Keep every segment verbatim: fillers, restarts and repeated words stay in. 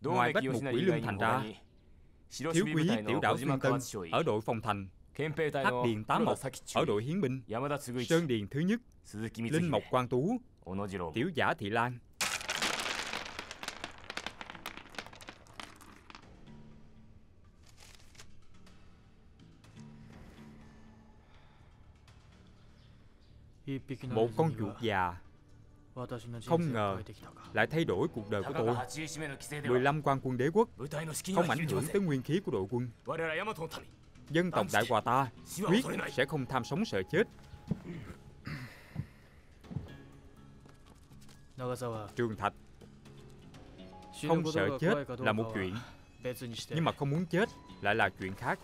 Ngoài bắt một quỷ lương thành ra, thiếu úy Tiểu Đảo Xuân Tân ở đội phòng thành, Hắc Điền Tá Mộc ở đội hiến binh, Sơn Điền Thứ Nhất, Linh Mộc Quang Tú, Tiểu Giả Thị Lan. Một con chuột già không ngờ lại thay đổi cuộc đời của tôi. mười lăm quan quân đế quốc không ảnh hưởng tới nguyên khí của đội quân. Dân tộc Đại Hòa ta quyết sẽ không tham sống sợ chết. Trường Thạch, không sợ chết là một chuyện, nhưng mà không muốn chết lại là chuyện khác.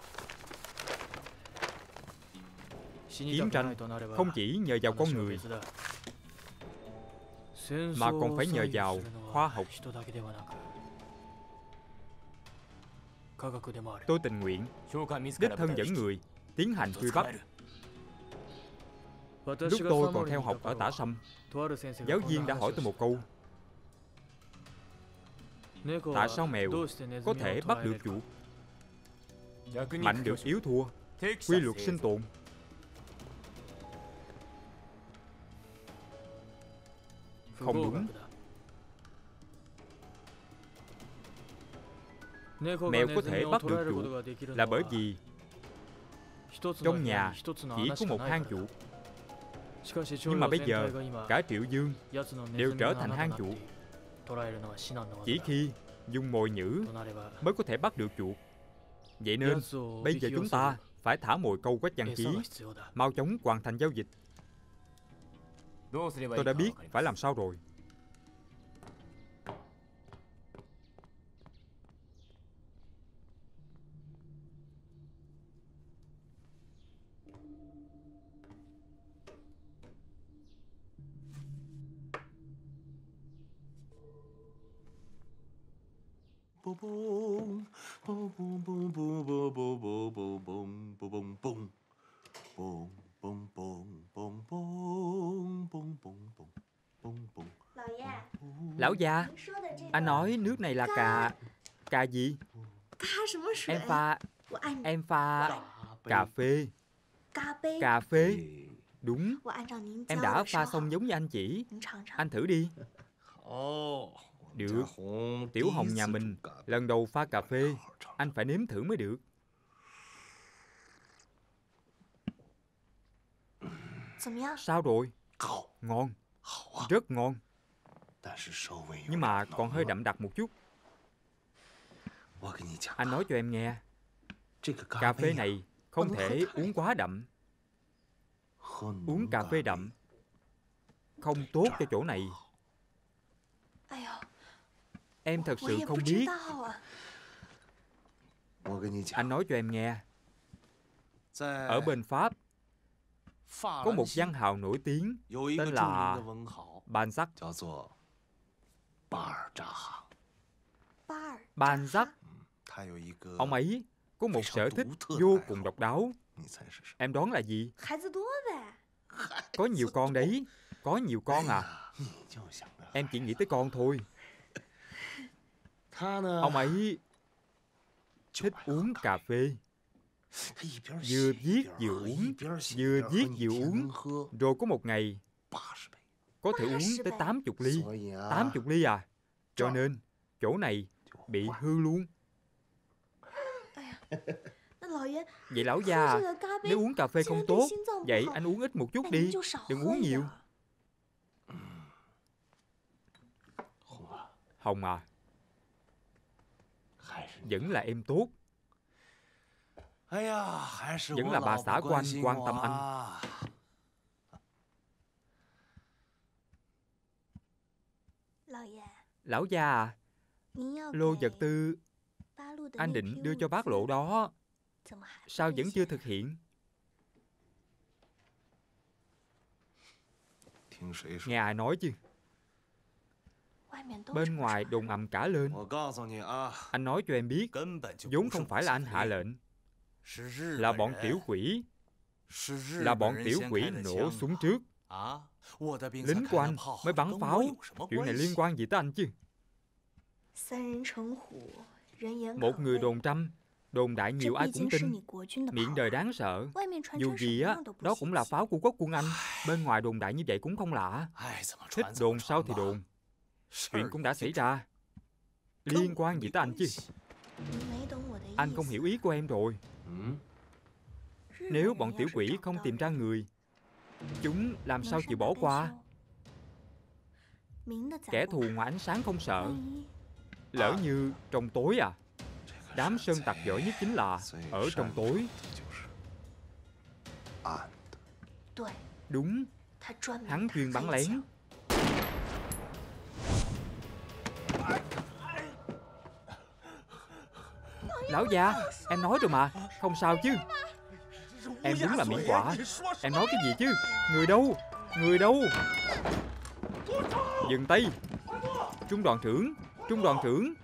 Chiến tranh không chỉ nhờ vào con người, mà còn phải nhờ vào khoa học. Tôi tình nguyện đích thân dẫn người tiến hành truy bắt. Lúc tôi còn theo học ở Tả Sâm, giáo viên đã hỏi tôi một câu: tại sao mèo có thể bắt được chuột? Mạnh được yếu thua, quy luật sinh tồn. Không đúng. Mèo có thể bắt được chuột là bởi vì trong nhà chỉ có một hang chuột. Nhưng mà bây giờ cả Triệu Dương đều trở thành hang chuột. Chỉ khi dùng mồi nhử mới có thể bắt được chuột. Vậy nên bây giờ chúng ta phải thả mồi câu quách dân trí, mau chóng hoàn thành giao dịch. Tôi đã biết phải làm sao rồi. Lão già, anh nói nước này là cà... cà gì? Em pha... em pha... cà phê. Cà phê. Đúng. Em đã pha xong giống như anh chỉ. Anh thử đi. Được. Tiểu Hồng nhà mình lần đầu pha cà phê, anh phải nếm thử mới được. Sao rồi? Ngon. Rất ngon. Nhưng mà còn hơi đậm đặc một chút. Anh nói cho em nghe, cà phê này không thể uống quá đậm. Uống cà phê đậm không tốt cho chỗ này. Em thật sự không biết. Anh nói cho em nghe, ở bên Pháp có một văn hào nổi tiếng tên là Balzac. Balzac, ông ấy có một sở thích vô cùng độc đáo. Em đoán là gì? Có nhiều con đấy. Có nhiều con à? Em chỉ nghĩ tới con thôi. Ông ấy thích uống cà phê, vừa viết vừa uống, vừa viết vừa uống. Rồi có một ngày có thể uống tới tám mươi ly. tám mươi ly à? Cho nên chỗ này bị hư luôn. Vậy lão già, nếu uống cà phê không tốt, vậy anh uống ít một chút đi, đừng uống nhiều. Hồng à, vẫn là em tốt, vẫn là bà xã của anh quan tâm anh. Lão già à, lô vật tư anh định đưa cho bác Lộ đó, sao vẫn chưa thực hiện? Nghe ai nói chứ? Bên ngoài đồn ầm cả lên. Anh nói cho em biết, vốn không phải là anh hạ lệnh, là bọn tiểu quỷ, là bọn tiểu quỷ nổ súng trước. Lính của anh mới bắn pháo. Chuyện này liên quan gì tới anh chứ? Một người đồn trăm, đồn đại nhiều ai cũng tin, miệng đời đáng sợ. Dù gì á, đó cũng là pháo của quốc quân Anh. Bên ngoài đồn đại như vậy cũng không lạ. Thích đồn sao thì đồn. Chuyện cũng đã xảy ra, liên quan gì tới anh chứ? Anh không hiểu ý của em rồi. Nếu bọn tiểu quỷ không tìm ra người, chúng làm sao chịu bỏ qua? Kẻ thù ngoài ánh sáng không sợ, lỡ như trong tối à? Đám sơn tặc giỏi nhất chính là ở trong tối. Đúng, hắn chuyên bắn lén. Lão già, em nói rồi mà, không sao chứ. Em đúng là miễn quả. Em nói cái gì chứ? Người đâu? Người đâu? Dừng tay! Trung đoàn trưởng! Trung đoàn trưởng!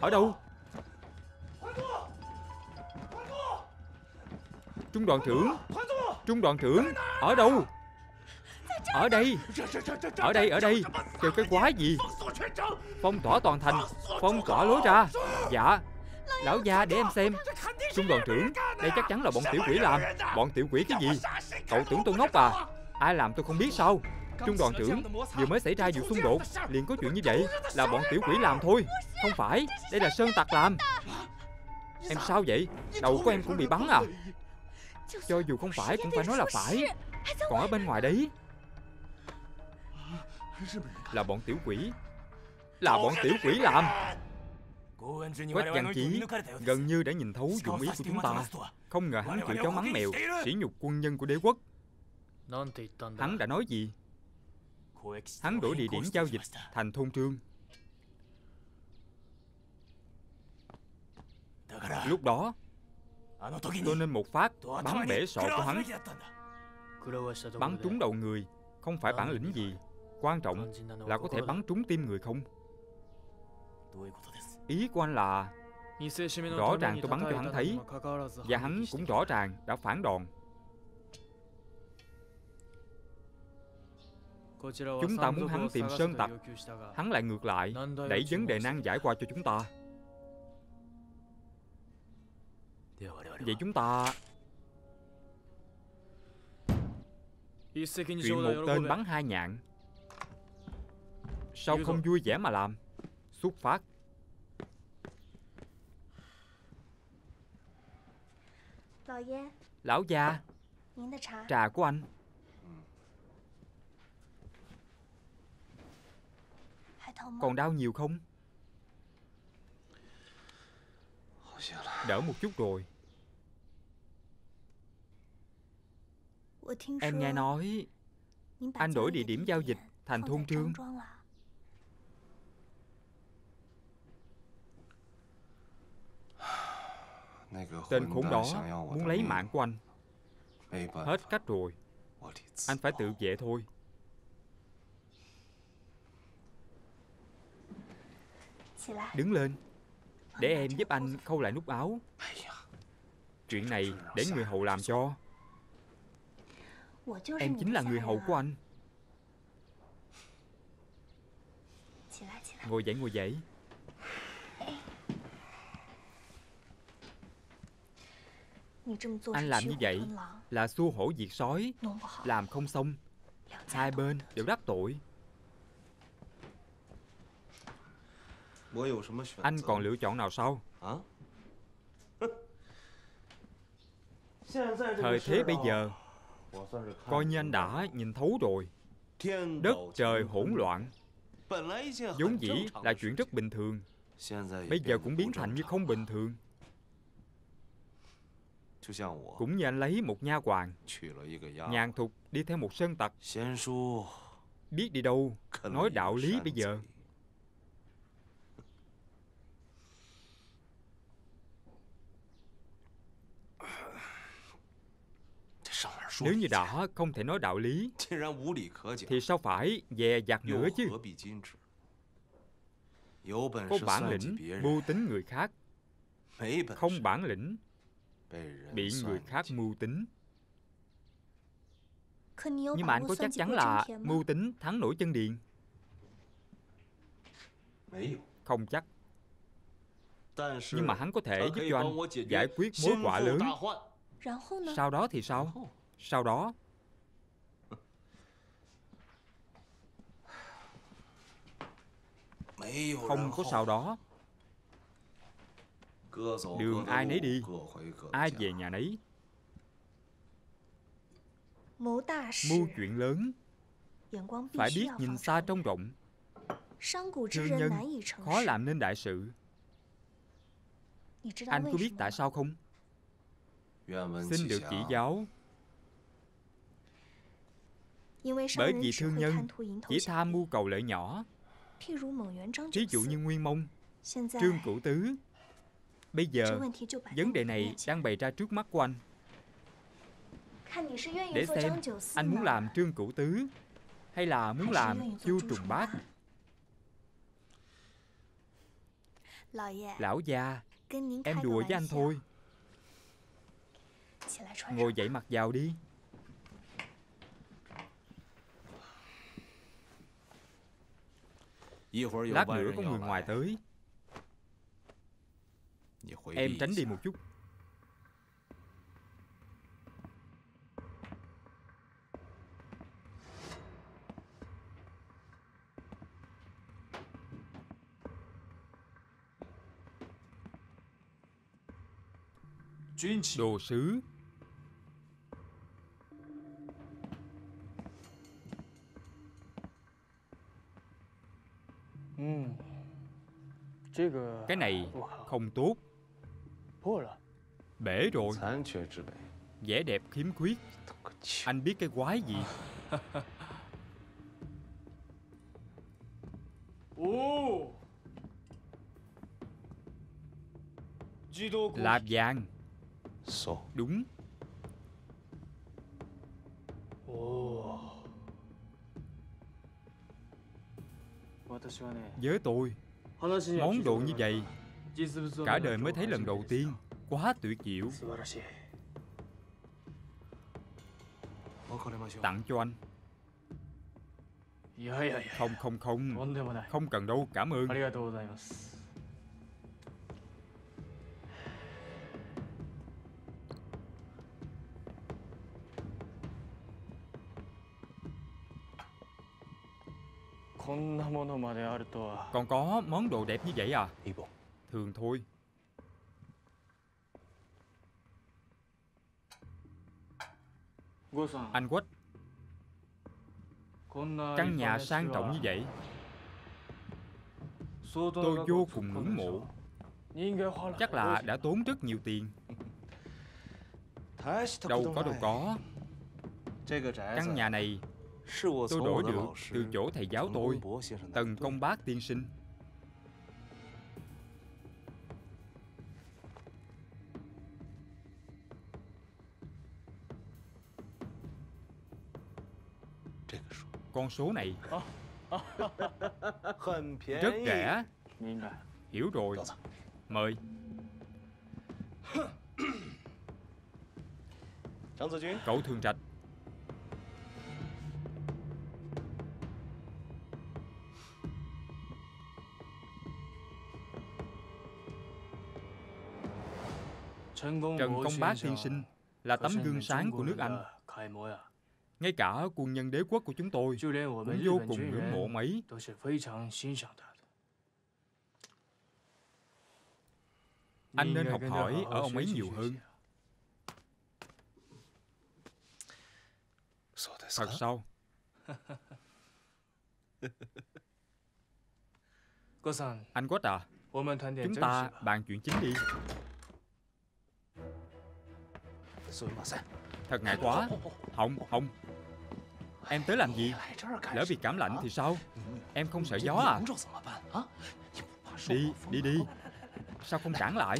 Ở đâu? Trung đoàn trưởng! Trung đoàn trưởng! Ở đâu? Ở đây! Ở đây! Ở đây! Kêu cái quái gì? Phong tỏa toàn thành! Phong tỏa lối ra! Dạ! Lão gia để em xem. Trung đoàn trưởng, đây chắc chắn là bọn tiểu quỷ làm. Bọn tiểu quỷ cái gì? Cậu tưởng tôi ngốc à? Ai làm tôi không biết sao? Trung đoàn trưởng, vừa mới xảy ra vụ xung đột liền có chuyện như vậy. Là bọn tiểu quỷ làm thôi. Không phải, đây là sơn tặc làm. Em sao vậy? Đầu của em cũng bị bắn à? Cho dù không phải cũng phải nói là phải. Còn ở bên ngoài đấy là bọn tiểu quỷ. Là bọn tiểu quỷ làm. Quách Văn Chí gần như đã nhìn thấu dụng ý của chúng ta. Không ngờ hắn chửi cháu mắng mèo, sỉ nhục quân nhân của đế quốc. Hắn đã nói gì? Hắn đổi địa điểm giao dịch thành thôn Trương. Lúc đó tôi nên một phát bắn bể sọ của hắn. Bắn trúng đầu người không phải bản lĩnh gì, quan trọng là có thể bắn trúng tim người không. Ý của anh là rõ ràng tôi bắn cho hắn thấy, và hắn cũng rõ ràng đã phản đòn. Chúng ta muốn hắn tìm sơn tặc, hắn lại ngược lại đẩy vấn đề nan giải qua cho chúng ta. Vậy chúng ta chuyện một tên bắn hai nhạn, sao không vui vẻ mà làm? Xuất phát. Lão già, trà của anh. Còn đau nhiều không? Đỡ một chút rồi. Em nghe nói anh đổi địa điểm giao dịch thành thôn Trương. Tên khốn đó muốn lấy mạng của anh. Hết cách rồi, anh phải tự vệ thôi. Đứng lên, để em giúp anh khâu lại nút áo. Chuyện này để người hầu làm cho. Em chính là người hầu của anh. Ngồi dậy, ngồi dậy. Anh làm như vậy là xua hổ diệt sói. Làm không xong, hai bên đều đắc tội. Anh còn lựa chọn nào sao? Thời thế bây giờ coi như anh đã nhìn thấu rồi. Đất trời hỗn loạn vốn dĩ là chuyện rất bình thường, bây giờ cũng biến thành như không bình thường. Cũng như anh lấy một nha hoàn nhàn thục đi theo một sơn tặc, biết đi đâu. Nói đạo lý bây giờ. Nếu như đã không thể nói đạo lý thì sao phải dè dặt nữa chứ? Có bản lĩnh mưu tính người khác, không bản lĩnh bị người khác mưu tính. Nhưng mà anh có chắc chắn là mưu tính thắng nổi chân điền? Không chắc. Nhưng mà hắn có thể giúp cho anh giải quyết mối họa lớn. Sau đó thì sao? Sau đó không có sau đó. Đường ai nấy đi, ai về nhà nấy. Mưu chuyện lớn phải biết nhìn xa trông rộng. Thương nhân khó làm nên đại sự. Anh có biết tại sao không? Xin được chỉ giáo. Bởi vì thương nhân chỉ tham mưu cầu lợi nhỏ. Ví dụ như Nguyên Mông, Trương Cửu Tứ. Bây giờ vấn đề này đang bày ra trước mắt của anh. Để xem anh muốn làm Trương Cửu Tứ hay là muốn làm Chu Trùng Bát. Lão già, em đùa với anh thôi. Ngồi dậy mặc vào đi. Lát nữa có người ngoài tới. Em tránh đi một chút. Đồ sứ. Cái này không tốt. Bể rồi. Vẻ đẹp khiếm khuyết. Anh biết cái quái gì? Là vàng. Đúng. Với tôi, món đồ như vậy cả đời mới thấy lần đầu tiên. Quá tuyệt diệu. Tặng cho anh. Không không không Không cần đâu, cảm ơn. Còn có món đồ đẹp như vậy à? Thường thôi. Anh Quách, căn nhà sang trọng như vậy tôi vô cùng ngưỡng mộ. Chắc là đã tốn rất nhiều tiền. Đâu có đâu có. Căn nhà này tôi đổi được từ chỗ thầy giáo tôi, Tần Công Bác tiên sinh. Con số này rất rẻ. Hiểu rồi. Mời. Cậu Thường Trạch, Trần Công Bá tiên sinh là tấm gương sáng của nước Anh. Ngay cả quân nhân đế quốc của chúng tôi cũng vô cùng ngưỡng mộ mấy. Anh nên học hỏi ở ông ấy nhiều hơn. Thật sao? Anh Quách à, chúng ta bàn chuyện chính đi. Thật ngại quá. Không, không. Em tới làm gì? Lỡ bị cảm lạnh thì sao? Em không sợ gió à? Đi, đi đi. Sao không cản lại?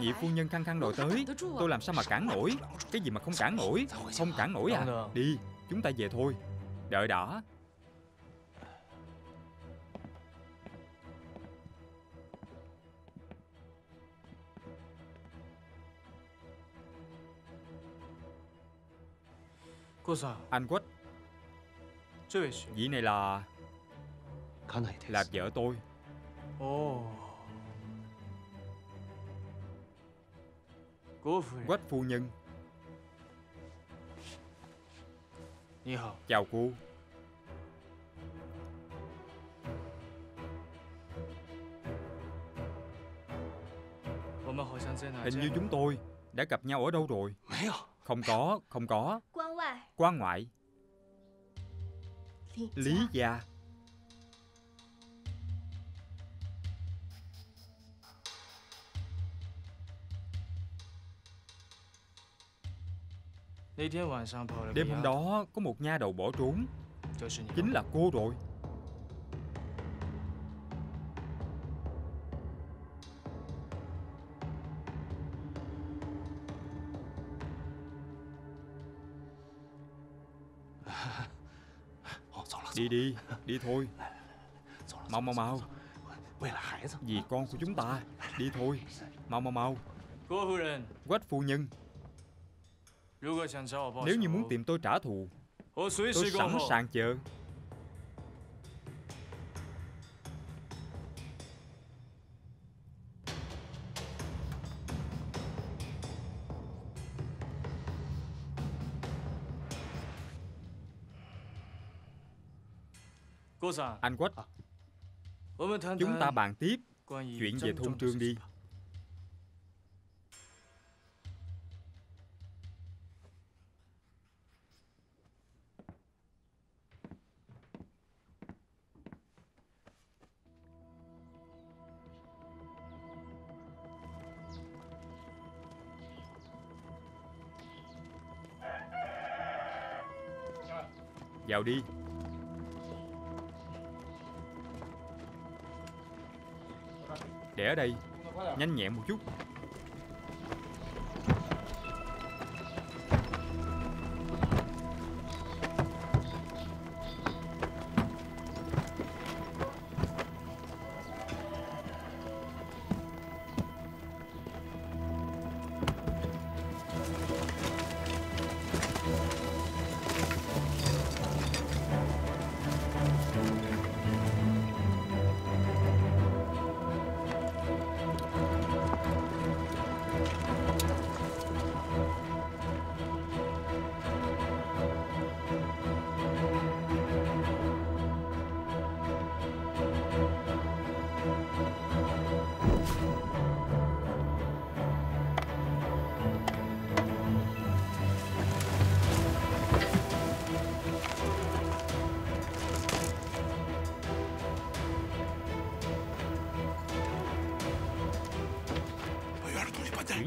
Vị phu nhân khăng khăng đòi tới. Tôi làm sao mà cản nổi? Cái gì mà không cản nổi? Không cản nổi à? Đi, chúng ta về thôi. Đợi đã. Anh Quách, vị này là là vợ tôi. Quách phu nhân. Chào cô. Hình như chúng tôi đã gặp nhau ở đâu rồi. Không có, không có. Quan ngoại. Lý gia. Đêm hôm đó có một nha đầu bỏ trốn, chính là cô rồi. Đi đi, đi thôi. Mau mau mau. Vì con của chúng ta. Đi thôi. Mau mau mau. Quách phu nhân, nếu như muốn tìm tôi trả thù, tôi sẵn sàng chờ. Anh Quách, chúng ta bàn tiếp chuyện về thôn Trương đi. Vào đi. Để ở đây, nhanh nhẹn một chút.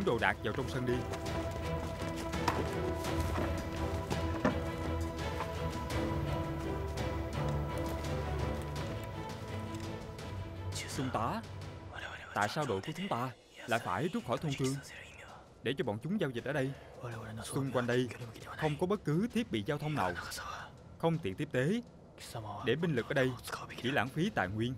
Đồ đạc vào trong sân đi. Trung tá, tại sao đội của chúng ta lại phải rút khỏi thôn Trương để cho bọn chúng giao dịch ở đây? Xung quanh đây không có bất cứ thiết bị giao thông nào, không tiện tiếp tế. Để binh lực ở đây chỉ lãng phí tài nguyên.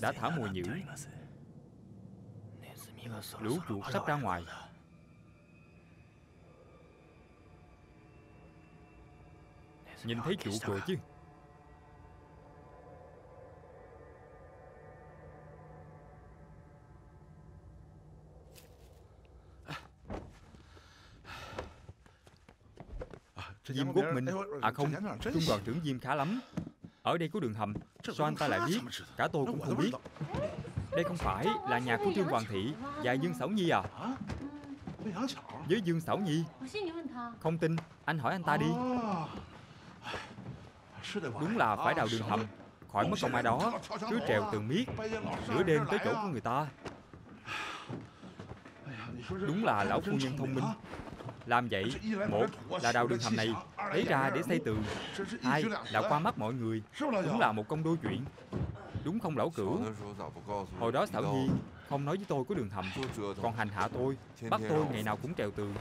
Đã thả mồi nhử, lũ chuột sắp ra ngoài. Nhìn thấy chuột rồi chứ. Diêm Quốc Minh, à không, Trung đoàn trưởng Diêm khá lắm. Ở đây có đường hầm, sao anh ta lại biết? Cả tôi cũng không biết. Đây không phải là nhà của Trương Hoàng Thị và Dương Sảo Nhi à? Với Dương Sảo Nhi? Không tin, anh hỏi anh ta đi. Đúng là phải đào đường hầm, khỏi mất công ai đó cứ trèo tường miết nửa đêm tới chỗ của người ta. Đúng là lão phu nhân thông minh. Làm vậy, một là đào đường hầm này lấy ra để xây tường, hai là qua mắt mọi người. Đúng là một công đôi chuyện. Đúng không lão cửu? Hồi đó Sảo Nhi không nói với tôi có đường hầm, còn hành hạ tôi, bắt tôi ngày nào cũng trèo tường.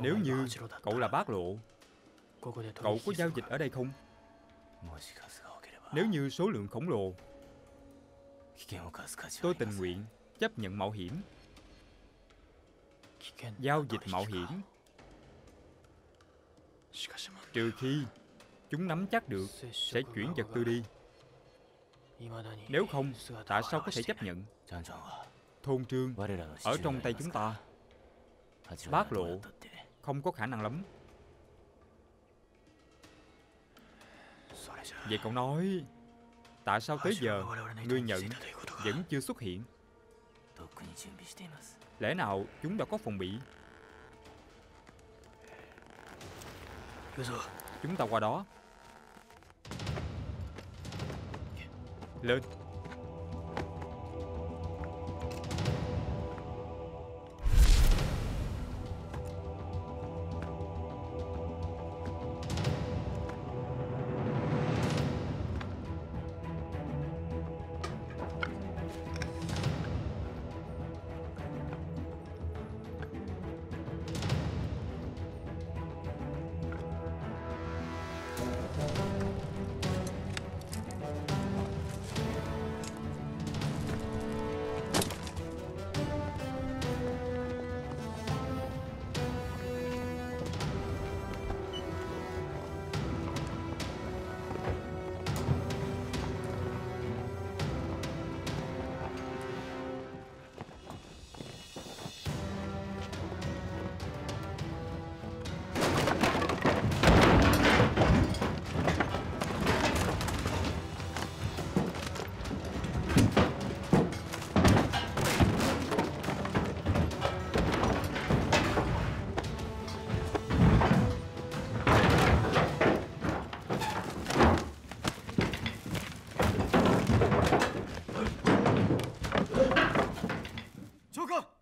Nếu như cậu là bác lộ, cậu có giao dịch ở đây không? Nếu như số lượng khổng lồ, tôi tình nguyện chấp nhận mạo hiểm. Giao dịch mạo hiểm, trừ khi chúng nắm chắc được sẽ chuyển vật tư đi. Nếu không, tại sao có thể chấp nhận? Thôn Trương ở trong tay chúng ta, bác lộ không có khả năng lắm. Vậy cậu nói, tại sao tới giờ người nhận vẫn chưa xuất hiện? Lẽ nào chúng đã có phòng bị? Chúng ta qua đó. Lên.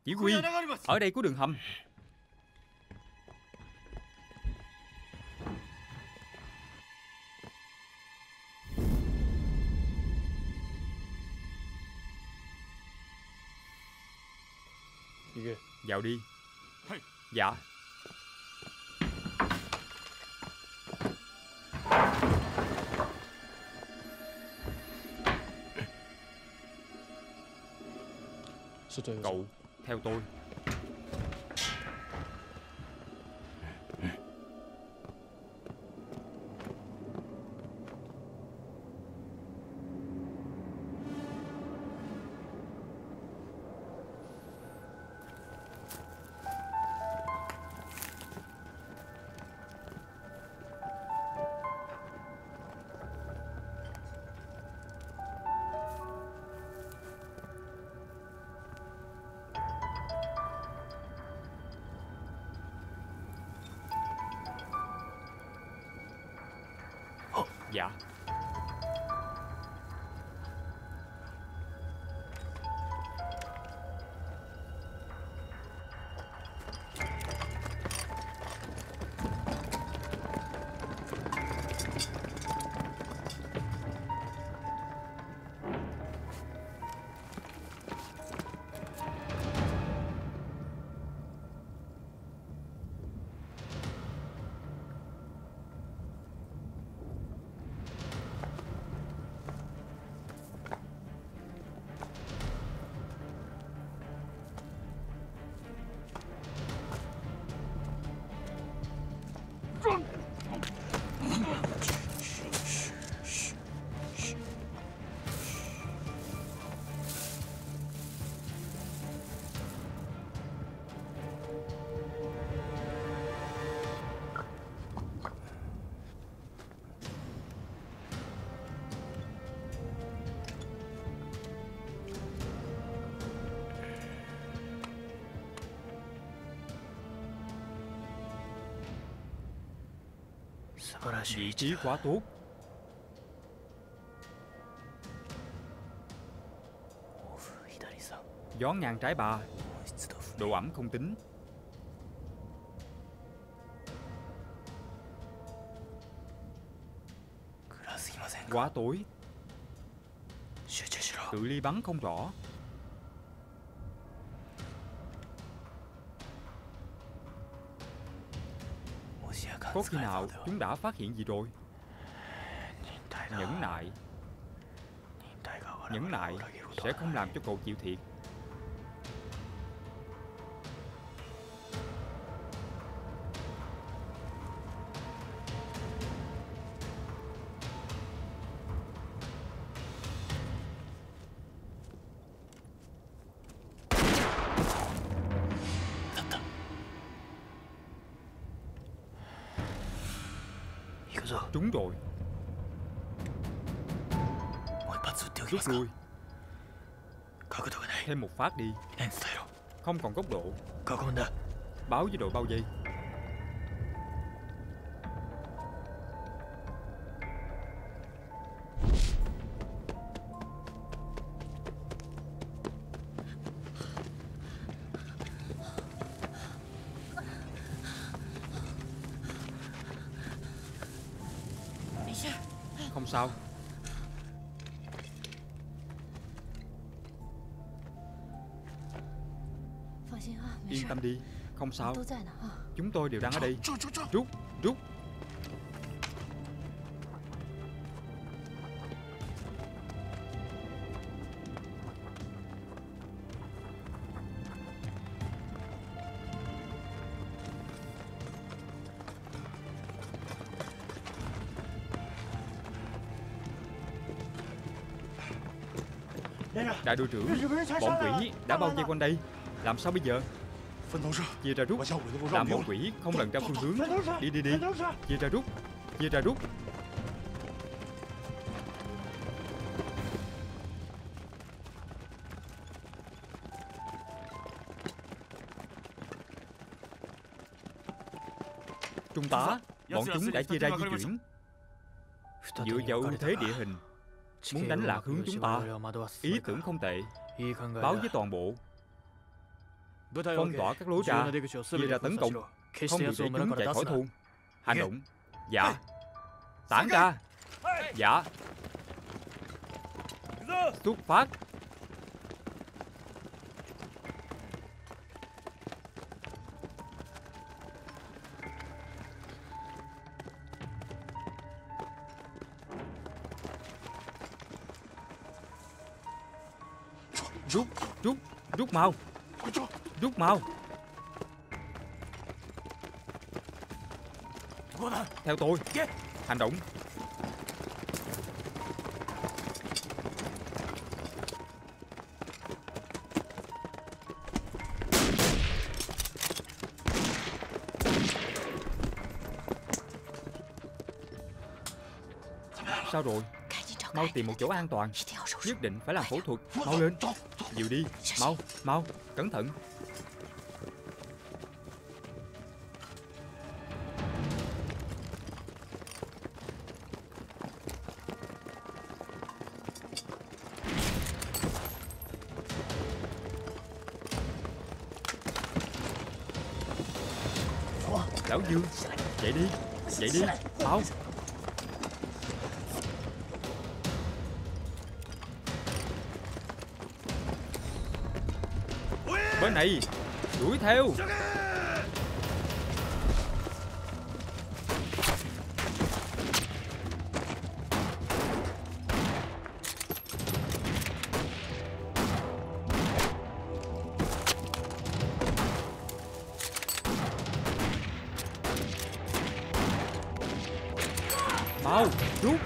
Chỉ huy, ở đây có đường hầm. Vào đi. Dạ. Cậu theo tôi. Dạ. Vị trí quá tốt. Gió ngang trái ba, độ ẩm không tính. Quá tối. Cự ly bắn không rõ. Có khi nào chúng đã phát hiện gì rồi? Nhẫn nại Nhẫn nại sẽ không làm cho cậu chịu thiệt. Đúng rồi. Rút lui. Thêm một phát đi. Không còn góc độ. Báo với đội bao vây. Không sao. Yên tâm đi, không sao. Chúng tôi đều đang ở đây. Rút, rút. Đại đội trưởng, bọn quỷ đã bao vây quanh đây. Làm sao bây giờ? Chia ra rút. Làm bọn quỷ không lần ra phương hướng. Đi đi đi. Chia ra rút. Chia ra rút. Trung tá, bọn chúng đã chia ra di chuyển. Dựa vào ưu thế địa hình, muốn đánh lạc hướng chúng ta. Ý tưởng không tệ. Báo với toàn bộ. Phong tỏa các lối ra, chia ra tấn công. Không được để chúng chạy khỏi thôn. Hành động. Dạ. Tản ra. Dạ. Xuất phát. Rút, rút, rút mau. Rút mau. Theo tôi. Hành động. Sao rồi? Mau tìm một chỗ an toàn. Nhất định phải làm phẫu thuật. Mau lên. Dìu đi. Mau, mau. Cẩn thận. Lão Dương, chạy đi, chạy đi, mau. Bên này, đuổi theo. Mau, rút.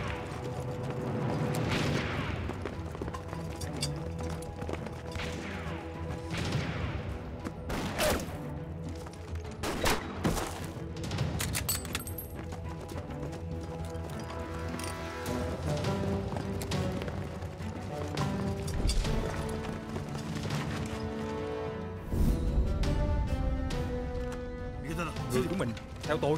Người của mình, theo tôi.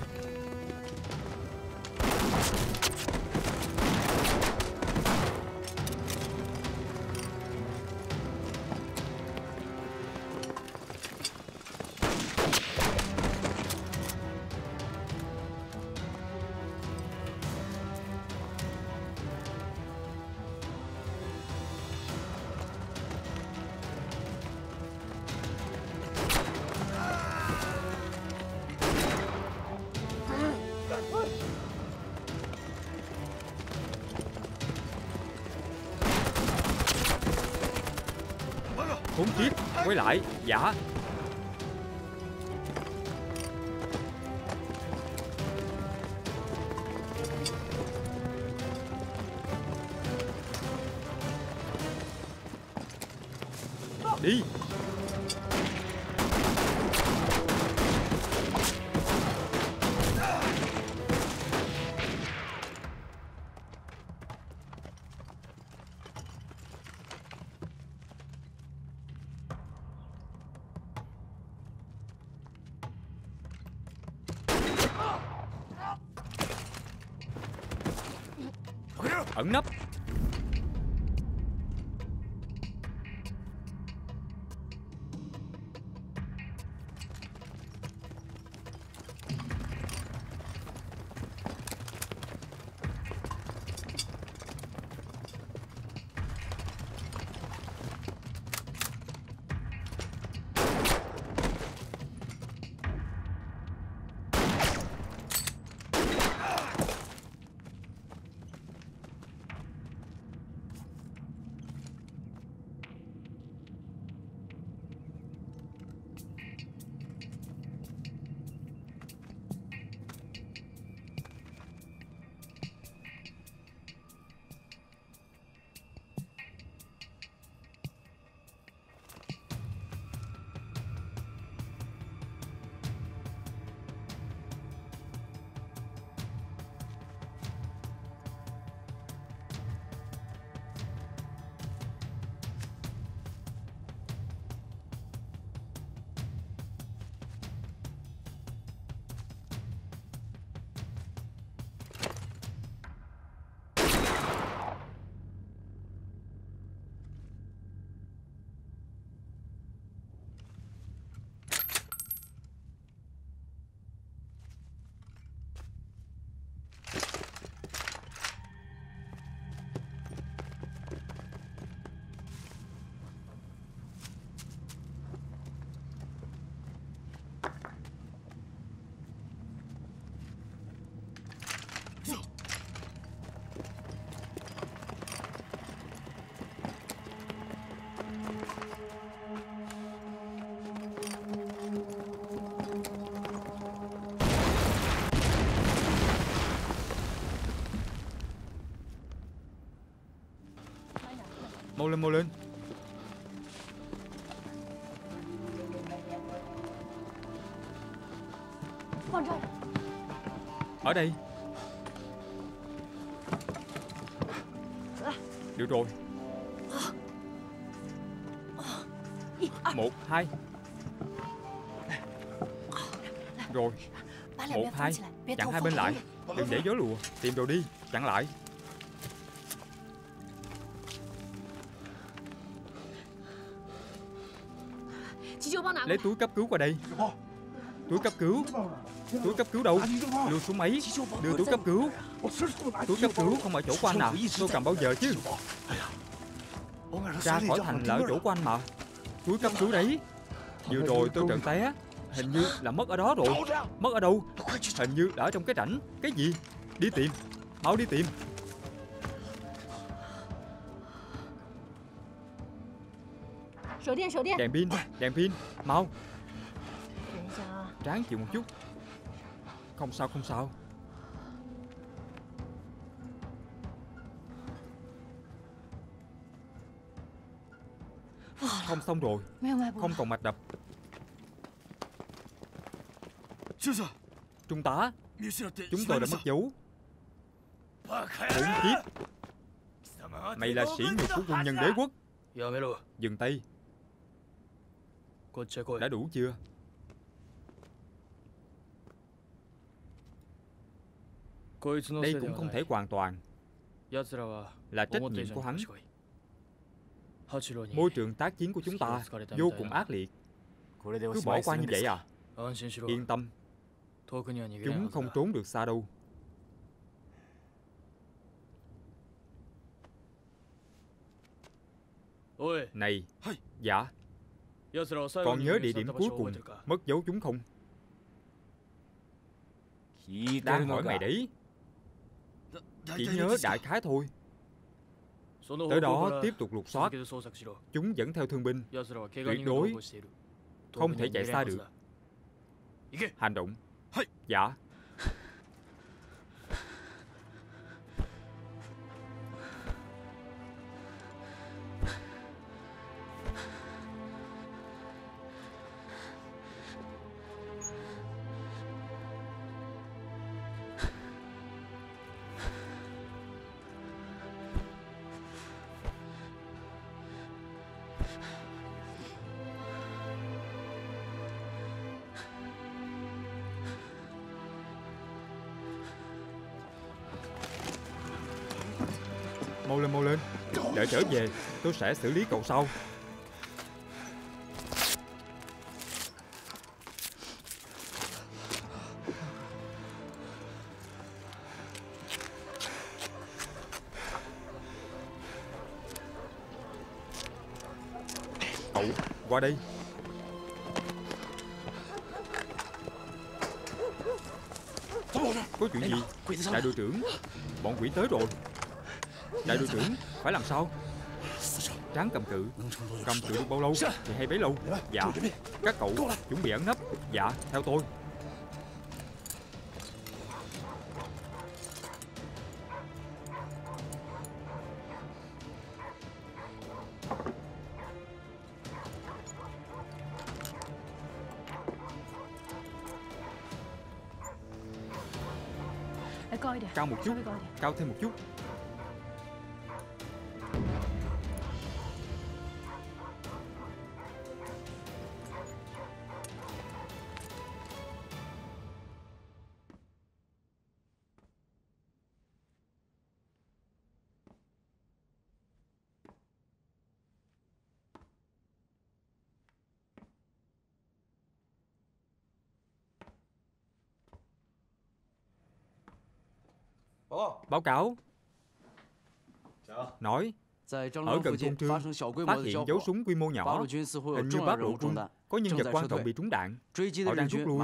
khốn kiếp. Quay lại. Dạ. Đi. Ẩn nấp. Mau lên, mau lên. Ở đây. Được rồi. Một, hai. Rồi. Một, hai. Chặn hai bên lại. Đừng để gió lùa. Tìm đồ đi. Chặn lại. Lấy túi cấp cứu qua đây. Túi cấp cứu. Túi cấp cứu đâu? Đưa xuống máy. Đưa túi cấp cứu. Túi cấp cứu không ở chỗ của anh à? Tôi cầm bao giờ chứ. Ra khỏi thành là ở chỗ của anh mà. Túi cấp cứu đấy. Vừa rồi tôi trợn té. Hình như là mất ở đó rồi. Mất ở đâu? Hình như đã ở trong cái rãnh. Cái gì? Đi tìm. Mau đi tìm. Đèn pin, đèn pin, mau. Ráng chịu một chút. Không sao, không sao. Không xong rồi. Không còn mạch đập. Trung tá, chúng tôi đã mất dấu. Khốn kiếp. Mày là sĩ nhục của quân nhân đế quốc. Dừng tay. Đã đủ chưa? Đây cũng không thể hoàn toàn là trách nhiệm của hắn. Môi trường tác chiến của chúng ta vô cùng ác liệt. Cứ bỏ qua như vậy à? Yên tâm, chúng không trốn được xa đâu. Này. Dạ. Còn nhớ địa điểm cuối cùng mất dấu chúng không? Đang hỏi mày đấy. Chỉ nhớ đại khái thôi. Tới đó tiếp tục lục soát. Chúng dẫn theo thương binh, tuyệt đối không thể chạy xa được. Hành động. Dạ. Mau lên, mau lên. Đợi trở về, tôi sẽ xử lý cậu sau. Cậu, qua đây. Có chuyện gì? Đại đội trưởng, bọn quỷ tới rồi. Đại đội trưởng, phải làm sao? Tráng cầm cự. Cầm cự được bao lâu thì hay bấy lâu. Dạ. Các cậu chuẩn bị ẩn nấp. Dạ, theo tôi. Cao một chút, cao thêm một chút. Báo cáo. Nói ở gần thôn Trương phát hiện dấu súng quy mô nhỏ, hình như bác lộ quân có nhân vật quan trọng bị trúng đạn. Họ đang rút lui,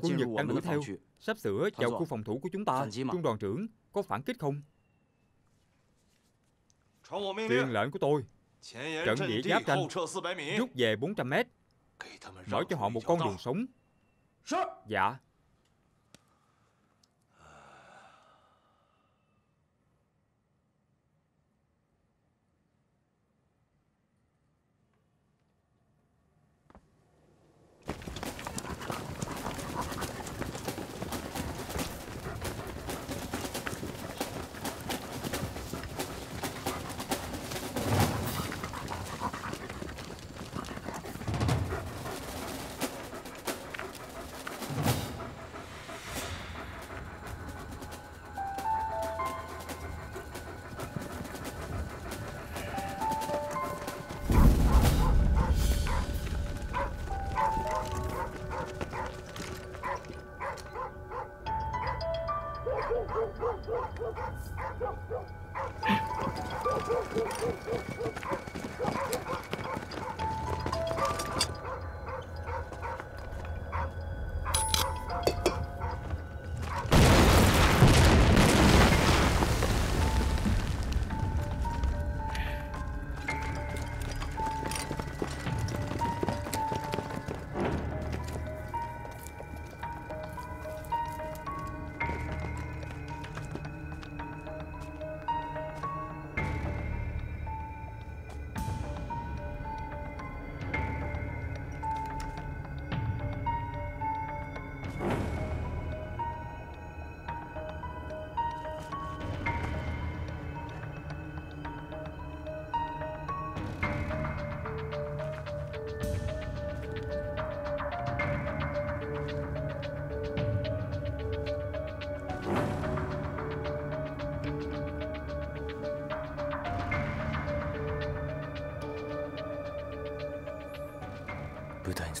quân Nhật đang đuổi theo, sắp sửa vào khu phòng thủ của chúng ta. Trung đoàn trưởng, có phản kích không? Truyền lệnh của tôi, trận địa giáp tranh, rút về bốn trăm mét, mở cho họ một con đường sống. Dạ.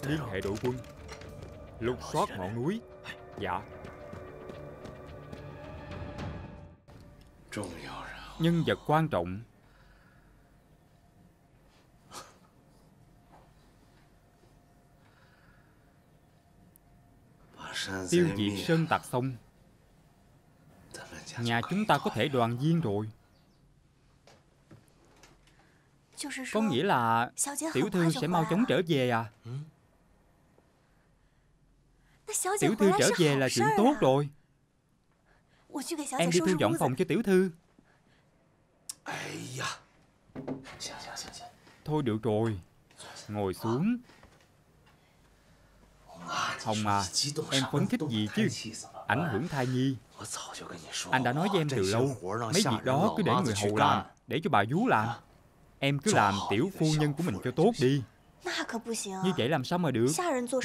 Liên hệ đội quân lục soát ngọn núi. Dạ. Nhân vật quan trọng. Tiêu diệt sơn tặc xong, nhà chúng ta có thể đoàn viên rồi. Có nghĩa là tiểu thư sẽ mau chóng trở về à? Tiểu thư trở về là chuyện tốt rồi. Em đi thu dọn phòng cho tiểu thư. Thôi được rồi, ngồi xuống. Hồng à, em phấn khích gì chứ? Ảnh hưởng thai nhi. Anh đã nói với em từ lâu, mấy việc đó cứ để người hầu làm, để cho bà vú làm. Em cứ làm tiểu phu nhân của mình cho tốt đi. Như vậy làm sao mà được?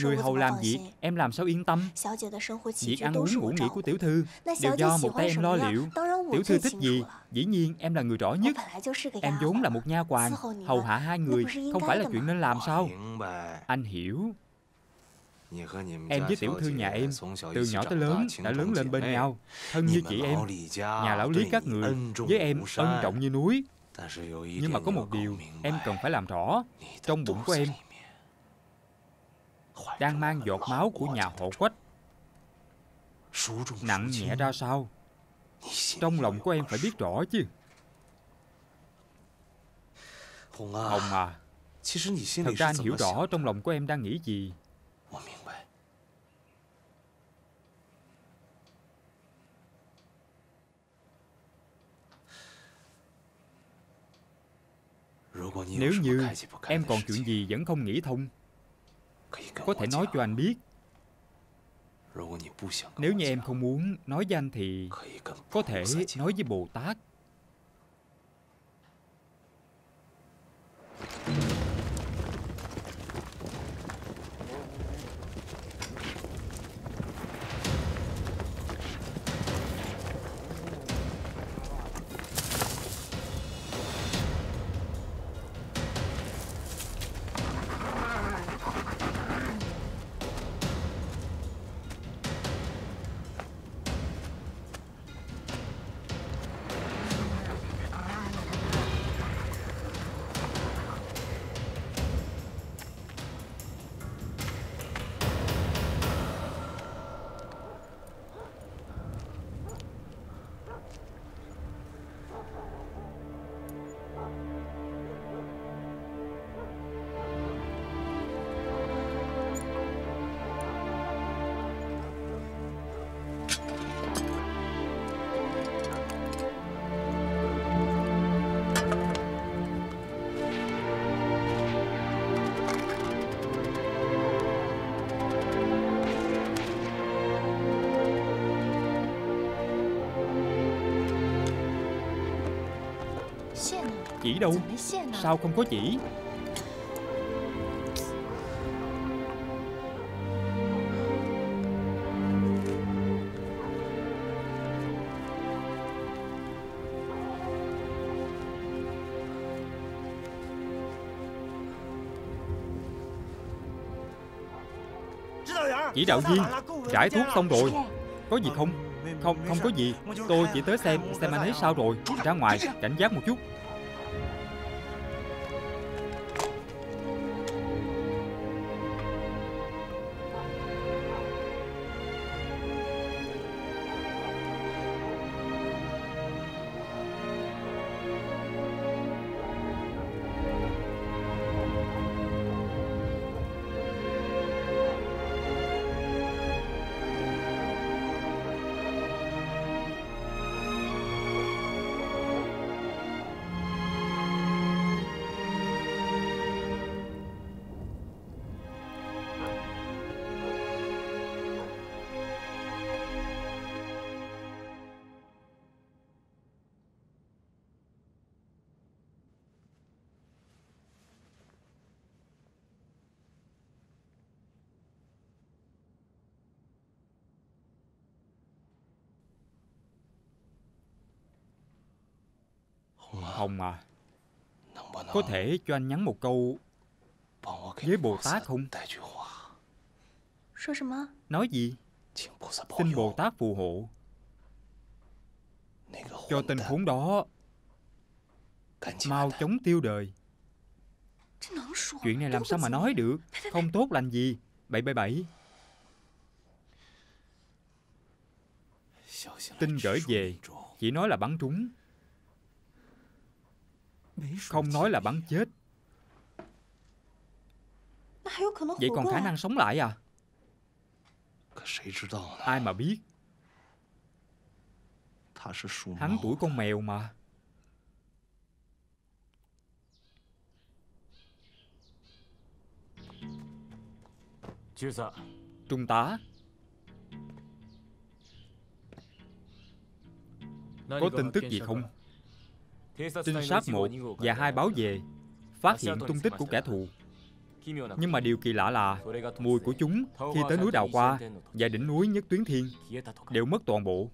Người hầu làm việc, em làm sao yên tâm? Việc ăn uống ngủ nghỉ của tiểu thư đều do một tay em lo liệu. Tiểu thư thích gì, dĩ nhiên em là người rõ nhất. Em vốn là một nha hoàn, hầu hạ hai người không phải là chuyện nên làm sao? Anh hiểu. Em với tiểu thư nhà em từ nhỏ tới lớn đã lớn lên bên nhau, thân như chị em. Nhà lão Lý các người với em ân trọng như núi. Nhưng mà có một điều em cần phải làm rõ. Trong bụng của em đang mang giọt máu của nhà họ Quách. Nặng nhẹ ra sao, trong lòng của em phải biết rõ chứ. Hồng à, thật ra anh hiểu rõ trong lòng của em đang nghĩ gì. Nếu như em còn chuyện gì vẫn không nghĩ thông, có thể nói cho anh biết. Nếu như em không muốn nói với anh thì có thể nói với Bồ Tát. Chỉ đâu? Sao không có chỉ? Chỉ đạo viên, trải thuốc xong rồi. Có gì không? Không, không có gì. Tôi chỉ tới xem, xem anh ấy sao rồi. Ra ngoài, cảnh giác một chút. Hồng à, có thể cho anh nhắn một câu với Bồ Tát không? Nói gì? Xin Bồ Tát phù hộ cho tên khốn đó mau chóng tiêu đời. Chuyện này làm sao mà nói được? Không tốt lành gì. Bậy bậy bậy. Tin gửi về chỉ nói là bắn trúng. Không nói là bắn chết, vậy còn khả năng sống lại à? Ai mà biết. Hắn tuổi con mèo mà. Trung tá, có tin tức gì không? Trinh sát một và hai báo về phát hiện tung tích của kẻ thù. Nhưng mà điều kỳ lạ là mùi của chúng khi tới núi Đào Qua và đỉnh núi Nhất Tuyến Thiên đều mất toàn bộ.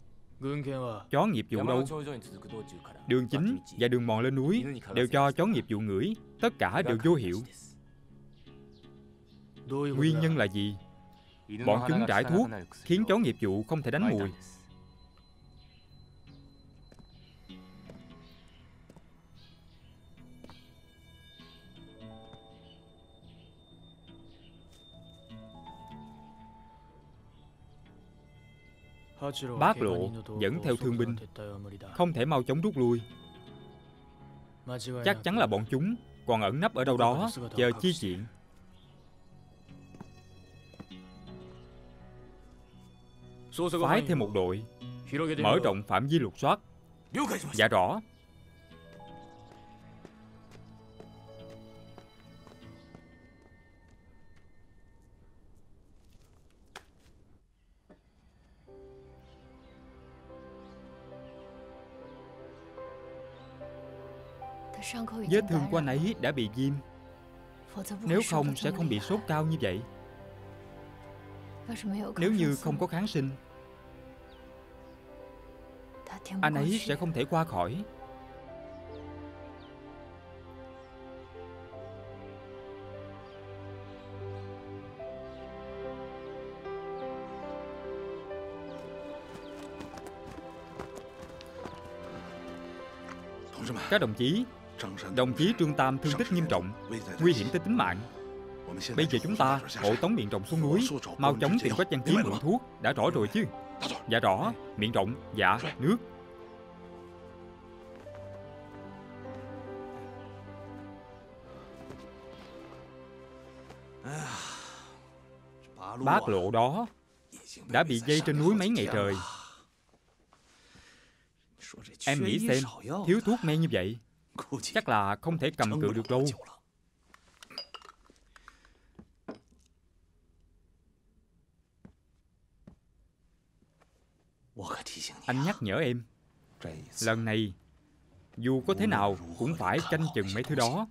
Chó nghiệp vụ đâu? Đường chính và đường mòn lên núi đều cho chó nghiệp vụ ngửi. Tất cả đều vô hiệu. Nguyên nhân là gì? Bọn chúng trải thuốc khiến chó nghiệp vụ không thể đánh mùi. Bác Lộ dẫn theo thương binh, không thể mau chóng rút lui. Chắc chắn là bọn chúng còn ẩn nấp ở đâu đó chờ chi viện. Phái thêm một đội, mở rộng phạm vi lục soát. Dạ rõ. Vết thương của anh ấy đã bị viêm, nếu không sẽ không bị sốt cao như vậy. Nếu như không có kháng sinh, anh ấy sẽ không thể qua khỏi. Các đồng chí, đồng chí Trương Tam thương tích nghiêm trọng, nguy hiểm tới tính mạng. Bây giờ chúng ta hộ tống Miệng Rộng xuống núi, mau chóng tìm cách Văn Chí mượn thuốc. Đã rõ rồi chứ? Dạ rõ. Miệng Rộng, dạ, nước. Bác Lộ đó đã bị dây trên núi mấy ngày trời. Em nghĩ xem, thiếu thuốc men như vậy chắc là không thể cầm cự được đâu. Anh nhắc nhở em, lần này dù có thế nào cũng phải canh chừng mấy thứ đó.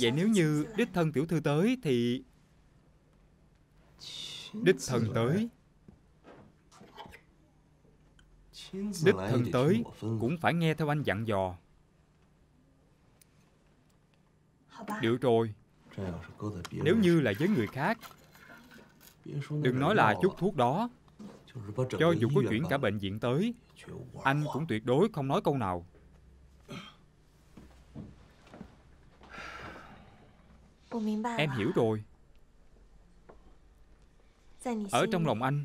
Vậy nếu như đích thân tiểu thư tới thì... Đích thân tới Đích thân tới cũng phải nghe theo anh dặn dò. Được rồi. Nếu như là với người khác, đừng nói là chút thuốc đó, cho dù có chuyển cả bệnh viện tới, anh cũng tuyệt đối không nói câu nào. Em hiểu rồi. Ở trong lòng anh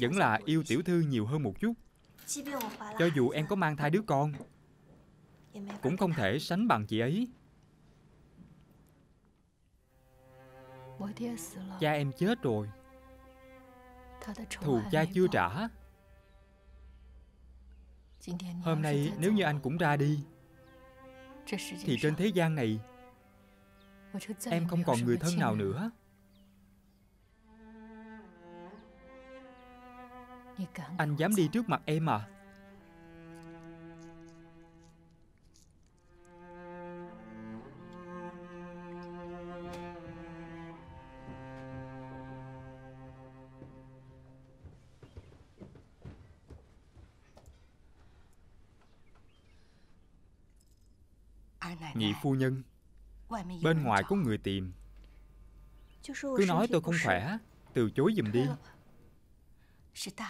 vẫn là yêu tiểu thư nhiều hơn một chút. Cho dù em có mang thai đứa con, cũng không thể sánh bằng chị ấy. Cha em chết rồi, thù cha chưa trả. Hôm nay nếu như anh cũng ra đi, thì trên thế gian này em không còn người thân nào nữa. Anh dám đi trước mặt em à? Nhị phu nhân, bên ngoài có người tìm, cứ nói tôi không khỏe, từ chối giùm đi.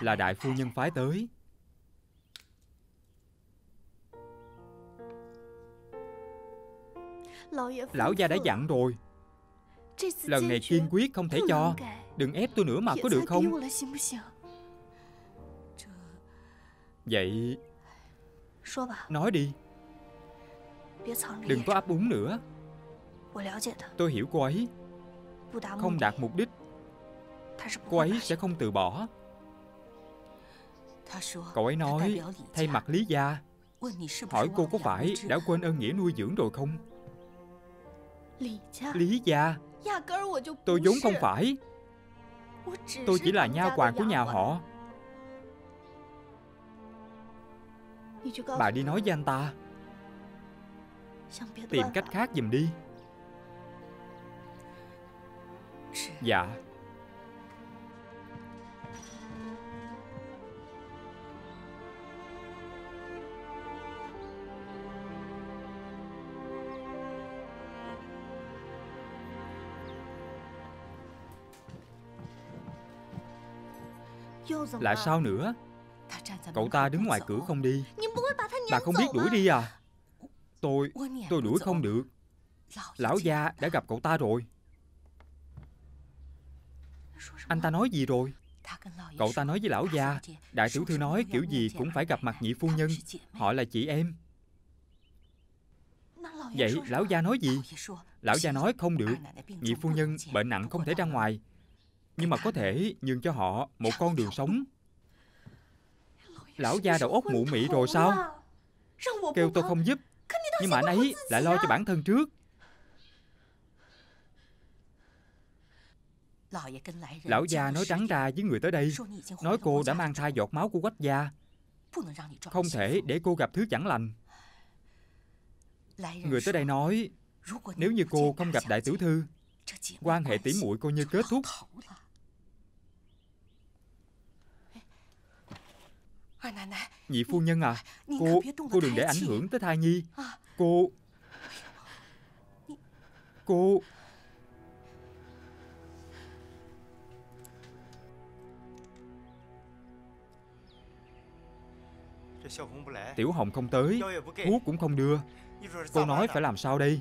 Là đại phu nhân phái tới. Lão gia đã dặn rồi, lần này kiên quyết không thể cho. Đừng ép tôi nữa mà, có được không? Vậy nói đi, đừng có ấp úng nữa. Tôi hiểu cô ấy. Không đạt mục đích, cô ấy sẽ không từ bỏ. Cậu ấy nói thay mặt Lý gia, hỏi cô có phải đã quên ơn nghĩa nuôi dưỡng rồi không? Lý gia? Tôi vốn không phải. Tôi chỉ là nha hoàn của nhà họ. Bà đi nói với anh ta, tìm cách khác giùm đi. Dạ. Là sao nữa? Cậu ta đứng ngoài cửa không đi. Bà không biết đuổi đi à? Tôi, tôi đuổi không được. Lão gia đã gặp cậu ta rồi. Anh ta nói gì rồi? Cậu ta nói với lão gia, đại tiểu thư nói kiểu gì cũng phải gặp mặt nhị phu nhân, họ là chị em. Vậy lão gia nói gì? Lão gia nói không được, nhị phu nhân bệnh nặng không thể ra ngoài, nhưng mà có thể nhường cho họ một con đường sống. Lão gia đầu óc mụ mị rồi sao? Kêu tôi không giúp, nhưng mà anh ấy lại lo cho bản thân trước. Lão gia nói trắng ra với người tới đây, nói cô đã mang thai giọt máu của Quách gia, không thể để cô gặp thứ chẳng lành. Người tới đây nói, nếu như cô không gặp đại tiểu thư, quan hệ tỉ muội coi như kết thúc. Nhị phu nhân à, cô, cô đừng để ảnh hưởng tới thai nhi. Cô, cô. Tiểu Hồng không tới, thuốc cũng không đưa, cô nói phải làm sao đây?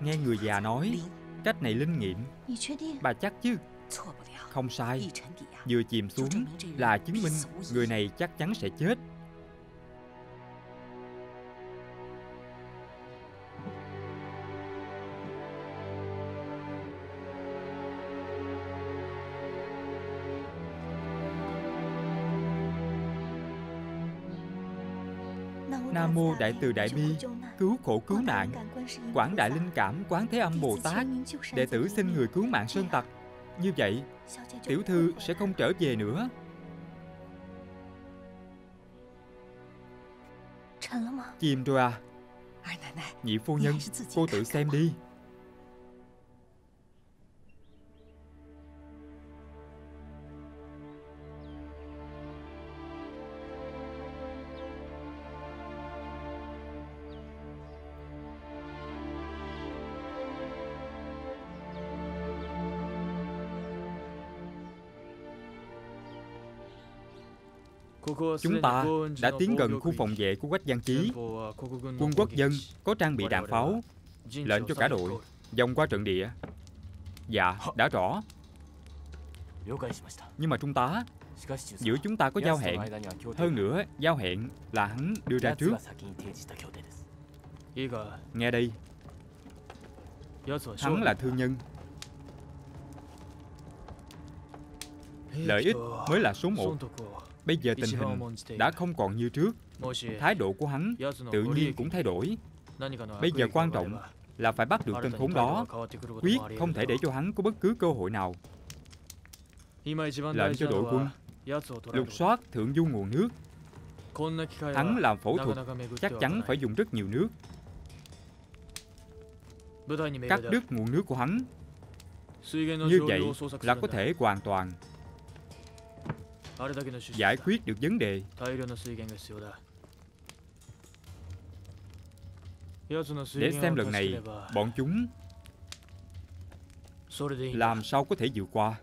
Nghe người già nói, cách này linh nghiệm. Bà chắc chứ? Không sai. Vừa chìm xuống là chứng minh người này chắc chắn sẽ chết. Nam mô Đại Từ Đại Bi cứu khổ cứu nạn, Quảng Đại Linh Cảm Quán Thế Âm Bồ Tát, đệ tử xin người cứu mạng Sơn Tặc. Như vậy tiểu thư sẽ không trở về nữa. Chìm rồi à? Nhị phu nhân, cô tự xem đi. Chúng ta đã tiến gần khu phòng vệ của Quách Văn Chí. Quân quốc dân có trang bị đạn pháo. Lệnh cho cả đội vòng qua trận địa. Dạ, đã rõ. Nhưng mà trung tá, giữa chúng ta có giao hẹn. Hơn nữa, giao hẹn là hắn đưa ra trước. Nghe đây, hắn là thương nhân. Lợi ích mới là số một. Bây giờ tình hình đã không còn như trước. Thái độ của hắn tự nhiên cũng thay đổi. Bây giờ quan trọng là phải bắt được tên khốn đó. Quyết không thể để cho hắn có bất cứ cơ hội nào. Lệnh cho đội quân lục soát thượng du nguồn nước. Hắn làm phẫu thuật chắc chắn phải dùng rất nhiều nước. Cắt đứt nguồn nước của hắn, như vậy là có thể hoàn toàn giải quyết được vấn đề. Để xem lần này bọn chúng làm sao có thể vượt qua.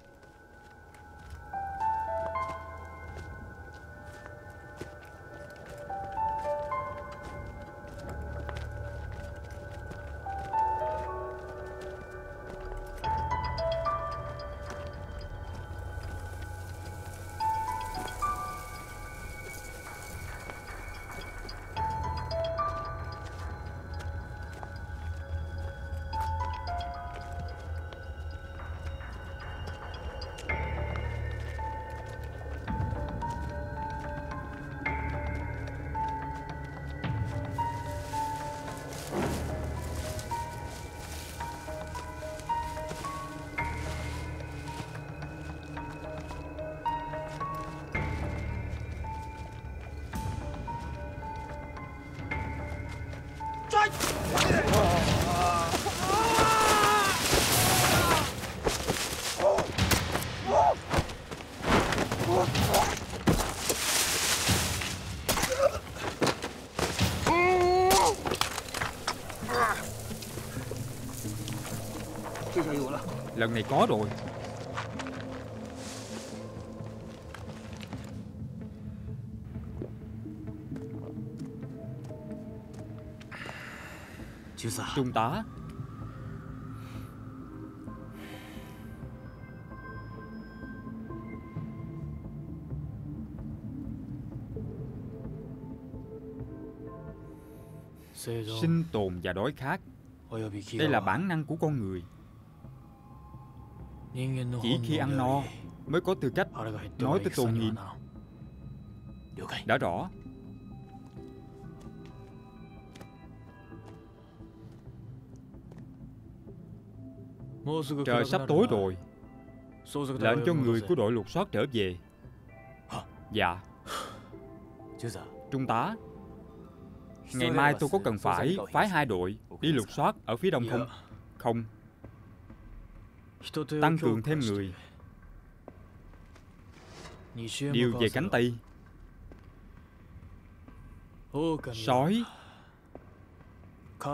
Lần này có rồi. Trung tá, sinh tồn và đói khát, đây là bản năng của con người. Chỉ khi ăn no mới có tư cách nói tới tồn nhiên. Đã rõ. Trời sắp tối rồi. Lệnh cho người của đội lục soát trở về. Dạ. Trung tá, ngày mai tôi có cần phải phái hai đội đi lục soát ở phía đông không? Không. Tăng cường thêm người. Điều về cánh Tây. Sói